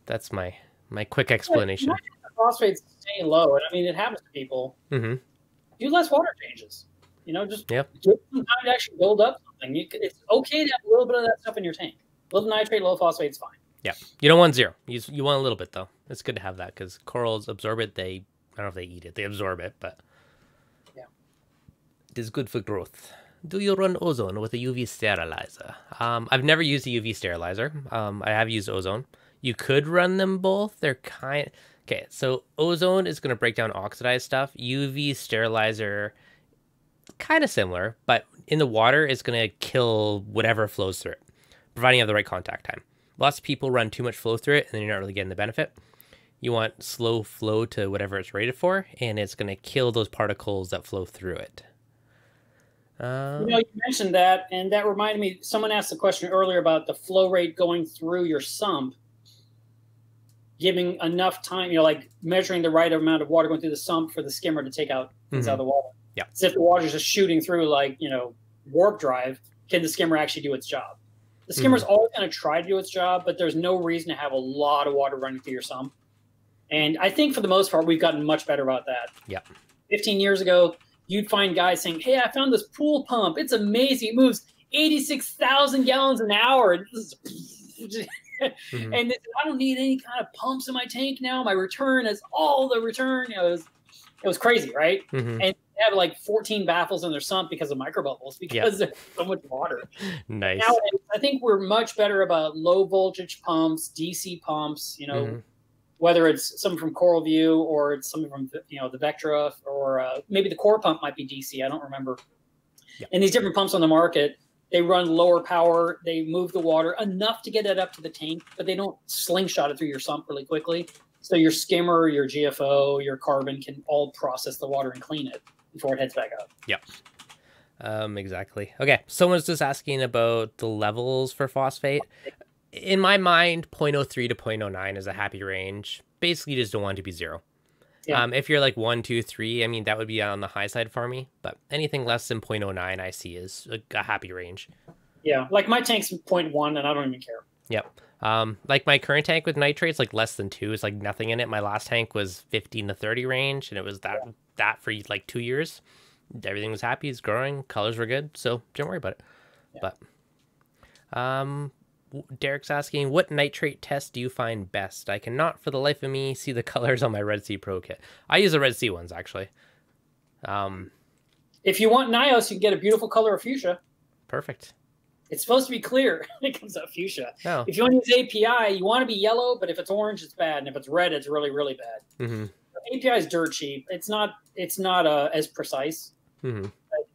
That's my my quick explanation. The phosphates stay low, and I mean it happens to people. Mm-hmm. Do less water changes. You know, just yep. give some time to actually build up something. You could, it's okay to have a little bit of that stuff in your tank. Little nitrate, low phosphate's fine. Yeah, you don't want zero. You you want a little bit though. It's good to have that because corals absorb it. They I don't know if they eat it. They absorb it, but yeah, it is good for growth. Do you run ozone with a U V sterilizer? Um, I've never used a U V sterilizer. Um, I have used ozone. You could run them both. They're kind. Okay, so ozone is going to break down oxidized stuff. U V sterilizer, kind of similar, but in the water, it's going to kill whatever flows through it, providing you have the right contact time. Lots of people run too much flow through it, and then you're not really getting the benefit. You want slow flow to whatever it's rated for, and it's going to kill those particles that flow through it. Um, you know, you mentioned that, and that reminded me, someone asked the question earlier about the flow rate going through your sump, giving enough time, you know, like measuring the right amount of water going through the sump for the skimmer to take out things mm-hmm. out of the water. Yeah. So if the water's just shooting through, like, you know, warp drive, can the skimmer actually do its job? The skimmer's mm-hmm. always going to try to do its job, but there's no reason to have a lot of water running through your sump. And I think for the most part, we've gotten much better about that. Yeah. fifteen years ago, you'd find guys saying, hey, I found this pool pump. It's amazing. It moves eighty-six thousand gallons an hour. And this is mm-hmm. and this, I don't need any kind of pumps in my tank now. My return is all the return. You know, it was, it was crazy, right? Mm-hmm. And have like fourteen baffles in their sump because of micro bubbles because yep. there's so much water. Nice. Now, I think we're much better about low voltage pumps, D C pumps, you know, mm-hmm. whether it's something from Coralview or it's something from, you know, the Vectra, or uh, maybe the core pump might be D C. I don't remember. Yeah. And these different pumps on the market, they run lower power. They move the water enough to get it up to the tank, but they don't slingshot it through your sump really quickly. So your skimmer, your G F O, your carbon can all process the water and clean it before it heads back up. Yep. Um, exactly. Okay. Someone's just asking about the levels for phosphate. In my mind, zero point zero three to zero point zero nine is a happy range. Basically, you just don't want it to be zero. Yeah. Um, if you're like one, two, three, I mean, that would be on the high side for me. But anything less than zero point zero nine, I see is a, a happy range. Yeah, like my tank's zero point one, and I don't even care. Yep. Um, like my current tank with nitrates, like less than two is like nothing in it. My last tank was fifteen to thirty range, and it was that yeah. that for like two years. Everything was happy. It's growing. Colors were good, so don't worry about it. Yeah. But, um. Derek's asking, what nitrate test do you find best? I cannot for the life of me see the colors on my Red Sea Pro kit. I use the Red Sea ones, actually. Um, if you want Nyos, you can get a beautiful color of fuchsia. Perfect. It's supposed to be clear. It comes out fuchsia. Oh. If you want to use A P I, you want to be yellow, but if it's orange, it's bad. And if it's red, it's really, really bad. Mm-hmm. A P I is dirt cheap. It's not It's not uh, as precise. Mm-hmm.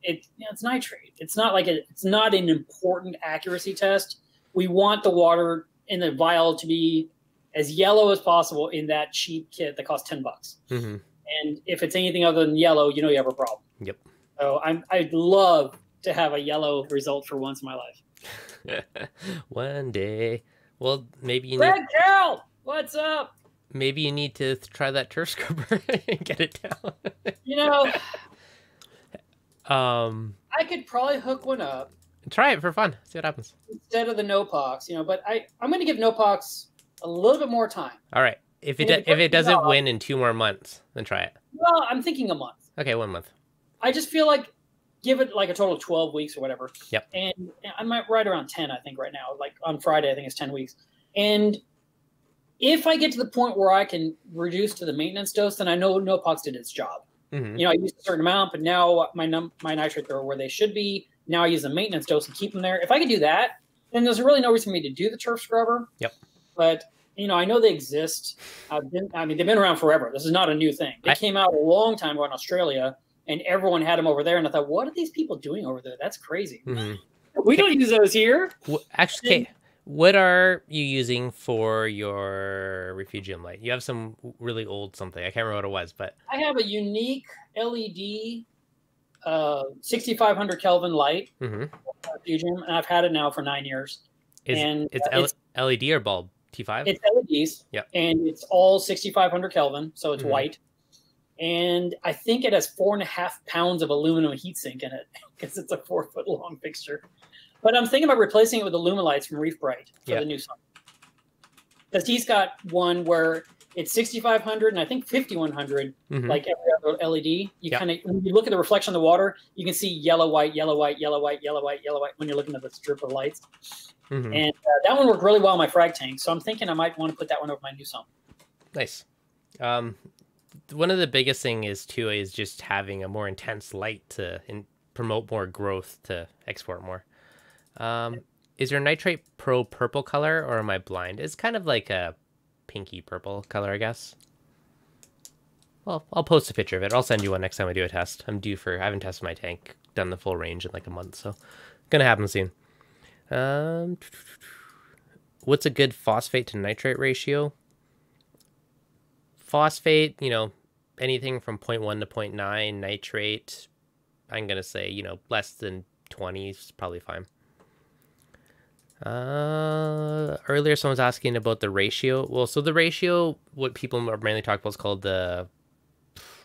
It, you know, it's nitrate. It's not like a, it's not an important accuracy test. We want the water in the vial to be as yellow as possible in that cheap kit that costs ten bucks. Mm-hmm. And if it's anything other than yellow, you know you have a problem. Yep. So I'm, I'd love to have a yellow result for once in my life. One day. Well, maybe you Red need... Cal! What's up? Maybe you need to try that turf scrubber and get it down. You know, um, I could probably hook one up. Try it for fun. See what happens. Instead of the NoPox, you know, but I, I'm going to give NoPox a little bit more time. All right. If it, if it doesn't off, win in two more months, then try it. Well, I'm thinking a month. Okay, one month. I just feel like give it like a total of twelve weeks or whatever. Yep. And I'm right around ten, I think, right now. Like on Friday, I think it's ten weeks. And if I get to the point where I can reduce to the maintenance dose, then I know NoPox did its job. Mm-hmm. You know, I used a certain amount, but now my, num my nitrates are where they should be. Now I use the maintenance dose and keep them there. If I could do that, then there's really no reason for me to do the turf scrubber. Yep. But, you know, I know they exist. I've been, I mean, they've been around forever. This is not a new thing. They I, came out a long time ago in Australia, and everyone had them over there. And I thought, what are these people doing over there? That's crazy. Mm-hmm. We don't use those here. Well, actually, and, what are you using for your refugium light? You have some really old something. I can't remember what it was, but I have a unique L E D Uh, sixty-five hundred Kelvin light, mm-hmm. Fugium, and I've had it now for nine years. Is, and it's, uh, it's L E D or bulb? T five? It's L E Ds, yep. And it's all sixty-five hundred Kelvin, so it's mm-hmm. white. And I think it has four and a half pounds of aluminum heatsink in it because it's a four-foot-long fixture. But I'm thinking about replacing it with the Lumilights from Reef Brite for yep. the new sun. Because he's got one where it's sixty-five hundred and I think fifty-one hundred, mm-hmm. like every other L E D. You yep. kind of, when you look at the reflection of the water, you can see yellow, white, yellow, white, yellow, white, yellow, white, yellow, white when you're looking at the strip of lights. Mm-hmm. And uh, that one worked really well in my frag tank. So I'm thinking I might want to put that one over my new sump. Nice. Um, one of the biggest thing is too is just having a more intense light to in promote more growth to export more. Um, is your Nitrate Pro purple color or am I blind? It's kind of like a pinky purple color, I guess. Well, I'll post a picture of it. I'll send you one next time I do a test. I'm due for, I haven't tested my tank, done the full range in like a month, so gonna happen soon. Um, what's a good phosphate to nitrate ratio? Phosphate, you know, anything from zero point one to zero point nine. Nitrate, I'm gonna say, you know, less than twenty is probably fine. Uh, earlier someone's asking about the ratio. Well, so the ratio, what people are mainly talking about is called the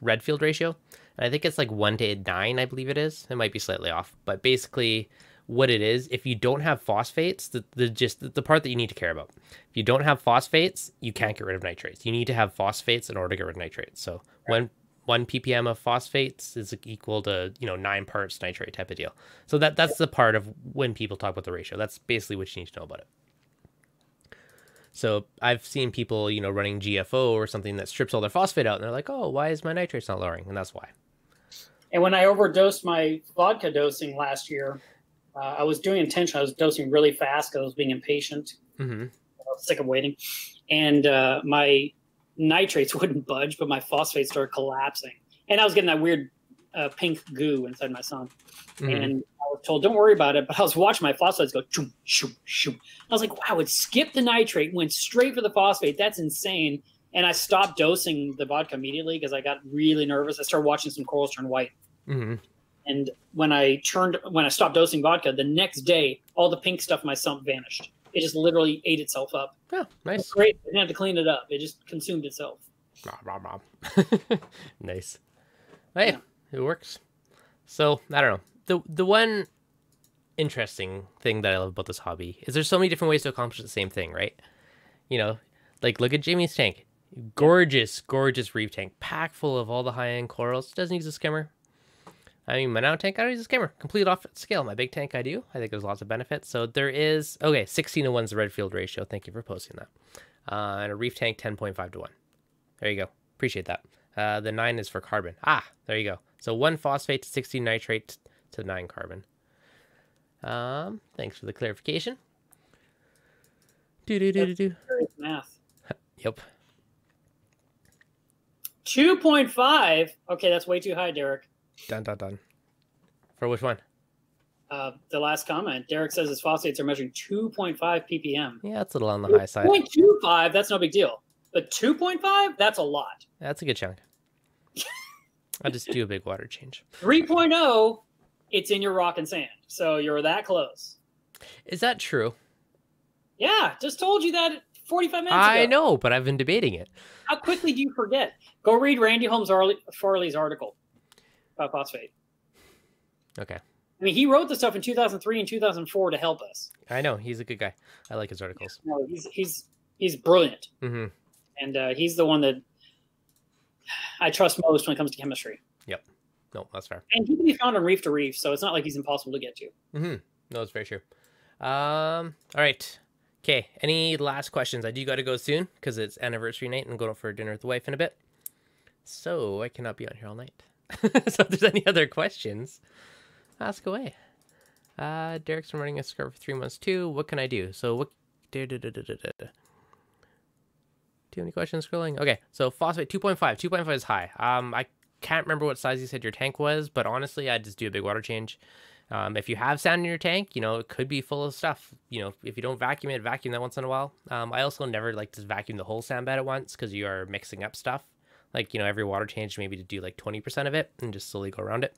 Redfield ratio. And I think it's like one to nine, I believe it is. It might be slightly off, but basically what it is, if you don't have phosphates, the, the, just the, the part that you need to care about, if you don't have phosphates, you can't get rid of nitrates. You need to have phosphates in order to get rid of nitrates. So right. when one ppm of phosphates is equal to, you know, nine parts nitrate type of deal. So that that's the part of when people talk about the ratio. That's basically what you need to know about it. So I've seen people, you know, running G F O or something that strips all their phosphate out, and they're like, oh, why is my nitrates not lowering? And that's why. And when I overdosed my vodka dosing last year, uh, I was doing intention. I was dosing really fast because I was being impatient. Mm-hmm. I was sick of waiting. And uh, my nitrates wouldn't budge, but my phosphates started collapsing. And I was getting that weird uh, pink goo inside my son. Mm. And I was told, don't worry about it. But I was watching my phosphates go, choom, choom, choom. I was like, wow, it skipped the nitrate, went straight for the phosphate. That's insane. And I stopped dosing the vodka immediately because I got really nervous. I started watching some corals turn white. Mm-hmm. And when I turned, when I stopped dosing vodka, the next day, all the pink stuff in my sump vanished. It just literally ate itself up. Oh, nice. It's great. I didn't have to clean it up. It just consumed itself. Rob, rob, rob. Nice. Hey, yeah. It works. So, I don't know. The, the one interesting thing that I love about this hobby is there's so many different ways to accomplish the same thing, right? You know, like look at Jamie's tank. Gorgeous, gorgeous reef tank. Packed full of all the high-end corals. Doesn't use a skimmer. I mean, my now tank, I don't use a skimmer. Complete off scale. My big tank, I do. I think there's lots of benefits. So there is, okay, sixteen to one is the red field ratio. Thank you for posting that. Uh, and a reef tank, ten point five to one. There you go. Appreciate that. Uh, the nine is for carbon. Ah, there you go. So one phosphate to sixteen nitrate to nine carbon. Um, thanks for the clarification. Do do do do do. Math. Yep. two point five. Okay, that's way too high, Derek. Dun, dun, dun. For which one? Uh, the last comment. Derek says his phosphates are measuring two point five P P M. Yeah, that's a little on the high side. two point two five, that's no big deal. But two point five, that's a lot. That's a good chunk. I'll just do a big water change. three point oh, it's in your rock and sand. So you're that close. Is that true? Yeah, just told you that forty-five minutes ago. I know, but I've been debating it. How quickly do you forget? Go read Randy Holmes Farley's article. About phosphate. Okay. I mean, he wrote this stuff in two thousand three and two thousand four to help us. I know. He's a good guy. I like his articles. No, he's, he's, he's brilliant. Mm-hmm. And uh, he's the one that I trust most when it comes to chemistry. Yep. No, that's fair. And he can be found on reef to reef, so it's not like he's impossible to get to. Mm-hmm. No, it's very true. Um, all right. Okay. Any last questions? I do got to go soon because it's anniversary night and I'm going out for dinner with the wife in a bit. So I cannot be on here all night. So if there's any other questions, ask away. Uh, Derek's been running a skirt for three months too. What can I do? So what? Da, da, da, da, da, da. Too many questions scrolling. Okay, so phosphate two point five. two point five is high. Um, I can't remember what size you said your tank was, but honestly, I'd just do a big water change. Um, if you have sand in your tank, you know, it could be full of stuff. You know, if you don't vacuum it, vacuum that once in a while. Um, I also never like to vacuum the whole sand bed at once because you are mixing up stuff. Like, you know, every water change, maybe to do like twenty percent of it and just slowly go around it.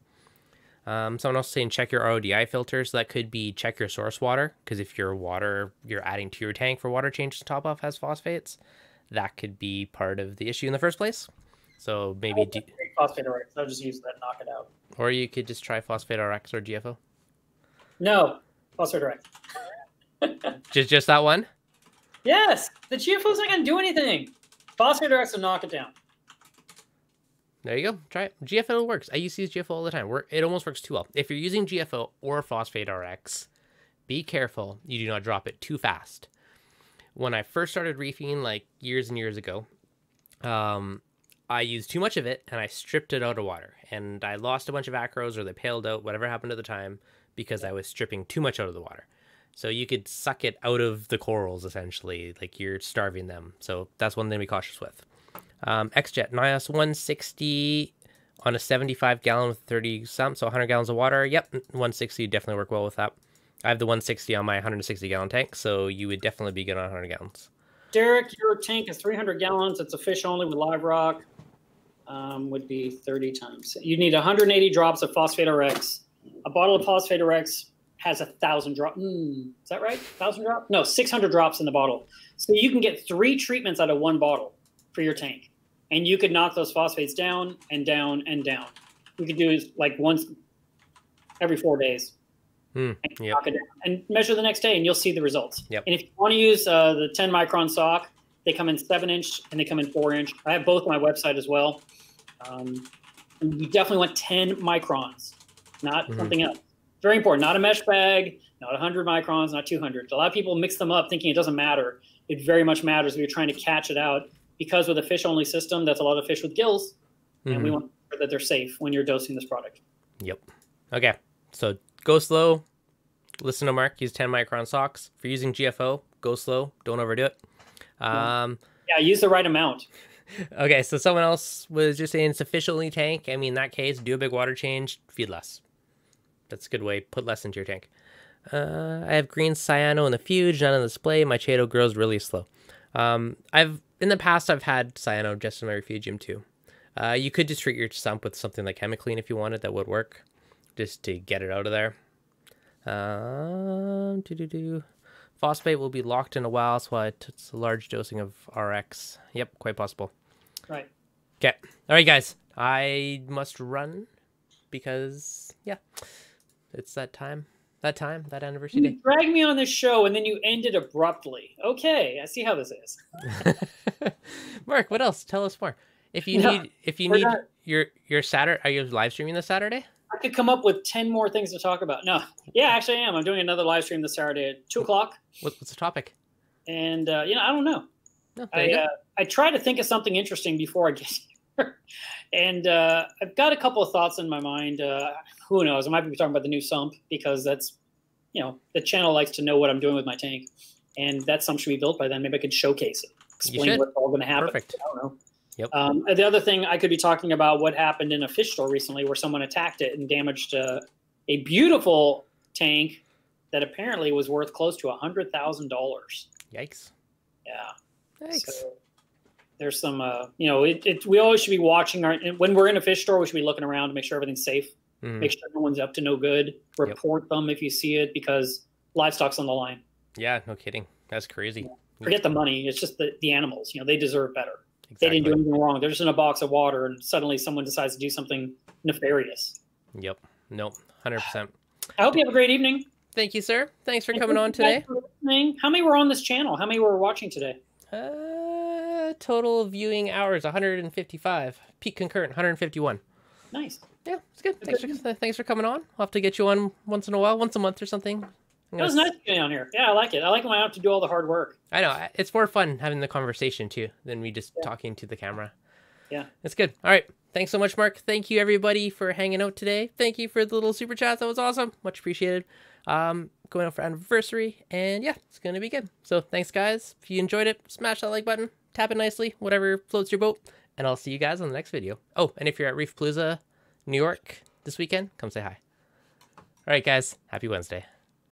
Um, someone else saying check your R O D I filter. So that could be check your source water. Because if your water you're adding to your tank for water changes top off has phosphates, that could be part of the issue in the first place. So maybe do phosphate R X. I'll just use that and knock it out. Or you could just try phosphate R X or G F O. No, phosphate R X. just, just that one? Yes. The G F O's not going to do anything. Phosphate R X will knock it down. There you go. Try it. G F O works. I used to use G F O all the time. We're, it almost works too well. If you're using G F O or phosphate R X, be careful you do not drop it too fast. When I first started reefing, like years and years ago, um, I used too much of it and I stripped it out of water. And I lost a bunch of acros or they paled out, whatever happened at the time, because I was stripping too much out of the water. So you could suck it out of the corals, essentially. Like you're starving them. So that's one thing to be cautious with. Um, X-Jet, Nyos one sixty on a seventy-five gallon with thirty some, so one hundred gallons of water. Yep, one sixty definitely work well with that. I have the one sixty on my one hundred sixty gallon tank, so you would definitely be good on one hundred gallons. Derek, your tank is three hundred gallons. It's a fish only with live rock. Um, would be thirty times. You need one hundred eighty drops of phosphate R X. A bottle of phosphate R X has a thousand drop. Mm, is that right? Thousand drop? No, six hundred drops in the bottle. So you can get three treatments out of one bottle for your tank. And you could knock those phosphates down and down and down. We could do is like once every four days. Mm, and, yep. knock it down and measure the next day and you'll see the results. Yep. And if you want to use uh, the ten micron sock, they come in seven inch and they come in four inch. I have both on my website as well. Um, and you definitely want ten microns, not mm-hmm. something else. Very important. Not a mesh bag, not one hundred microns, not two hundred. A lot of people mix them up thinking it doesn't matter. It very much matters if you're trying to catch it out. Because with a fish-only system, that's a lot of fish with gills, and mm-hmm. we want to make sure that they're safe when you're dosing this product. Yep. Okay. So go slow. Listen to Mark. Use ten micron socks. If you're using G F O, go slow. Don't overdo it. Um, yeah, use the right amount. Okay, so someone else was just saying sufficiently tank. I mean, in that case, do a big water change, feed less. That's a good way. Put less into your tank. Uh, I have green cyano in the fuge, none on display. My chato grows really slow. Um, I've in the past, I've had cyano just in my refugium too. Uh, you could just treat your sump with something like hemiclean if you wanted. That would work, just to get it out of there. Um, do do do. Phosphate will be locked in a while, so it's a large dosing of R X. Yep, quite possible. Right. Okay. All right, guys. I must run because, yeah, it's that time. That time, that anniversary you day. You dragged me on this show, and then you ended abruptly. Okay, I see how this is. Mark, what else? Tell us more. If you no, need, if you need not... your your Saturday, are you live streaming this Saturday? I could come up with ten more things to talk about. No, yeah, actually, I am. I'm doing another live stream this Saturday at two o'clock. What's the topic? And uh, you know, I don't know. No, I uh, I try to think of something interesting before I get here, and uh, I've got a couple of thoughts in my mind. Uh, who knows? I might be talking about the new sump because that's, you know, the channel likes to know what I'm doing with my tank, and that sump should be built by then. Maybe I could showcase it, explain what's all going to happen. Perfect. I don't know. Yep. Um, the other thing I could be talking about what happened in a fish store recently where someone attacked it and damaged uh, a beautiful tank that apparently was worth close to one hundred thousand dollars. Yikes. Yeah. Yikes. So there's some, uh, you know, it, it, we always should be watching. Our, when we're in a fish store, we should be looking around to make sure everything's safe, mm. make sure no one's up to no good, report yep. them if you see it because livestock's on the line. Yeah, no kidding. That's crazy. Yeah. Forget the money. It's just the, the animals. You know, they deserve better. Exactly. They didn't do anything wrong. They're just in a box of water, and suddenly someone decides to do something nefarious. Yep. Nope. one hundred percent. I hope you have a great evening. Thank you, sir. Thanks for coming on today. How many were on this channel? How many were watching today? Uh, total viewing hours, one hundred fifty-five. Peak concurrent, one hundred fifty-one. Nice. Yeah, it's good. Thanks for, thanks for coming on. I'll have to get you on once in a while, once a month or something. It was nice getting on here. Yeah, I like it. I like when I have to do all the hard work. I know. It's more fun having the conversation, too, than me just yeah. talking to the camera. Yeah. It's good. All right. Thanks so much, Mark. Thank you, everybody, for hanging out today. Thank you for the little super chat. That was awesome. Much appreciated. Um, going out for anniversary. And, yeah, it's going to be good. So, thanks, guys. If you enjoyed it, smash that like button. Tap it nicely. Whatever floats your boat. And I'll see you guys on the next video. Oh, and if you're at Reef-Palooza, New York, this weekend, come say hi. All right, guys. Happy Wednesday.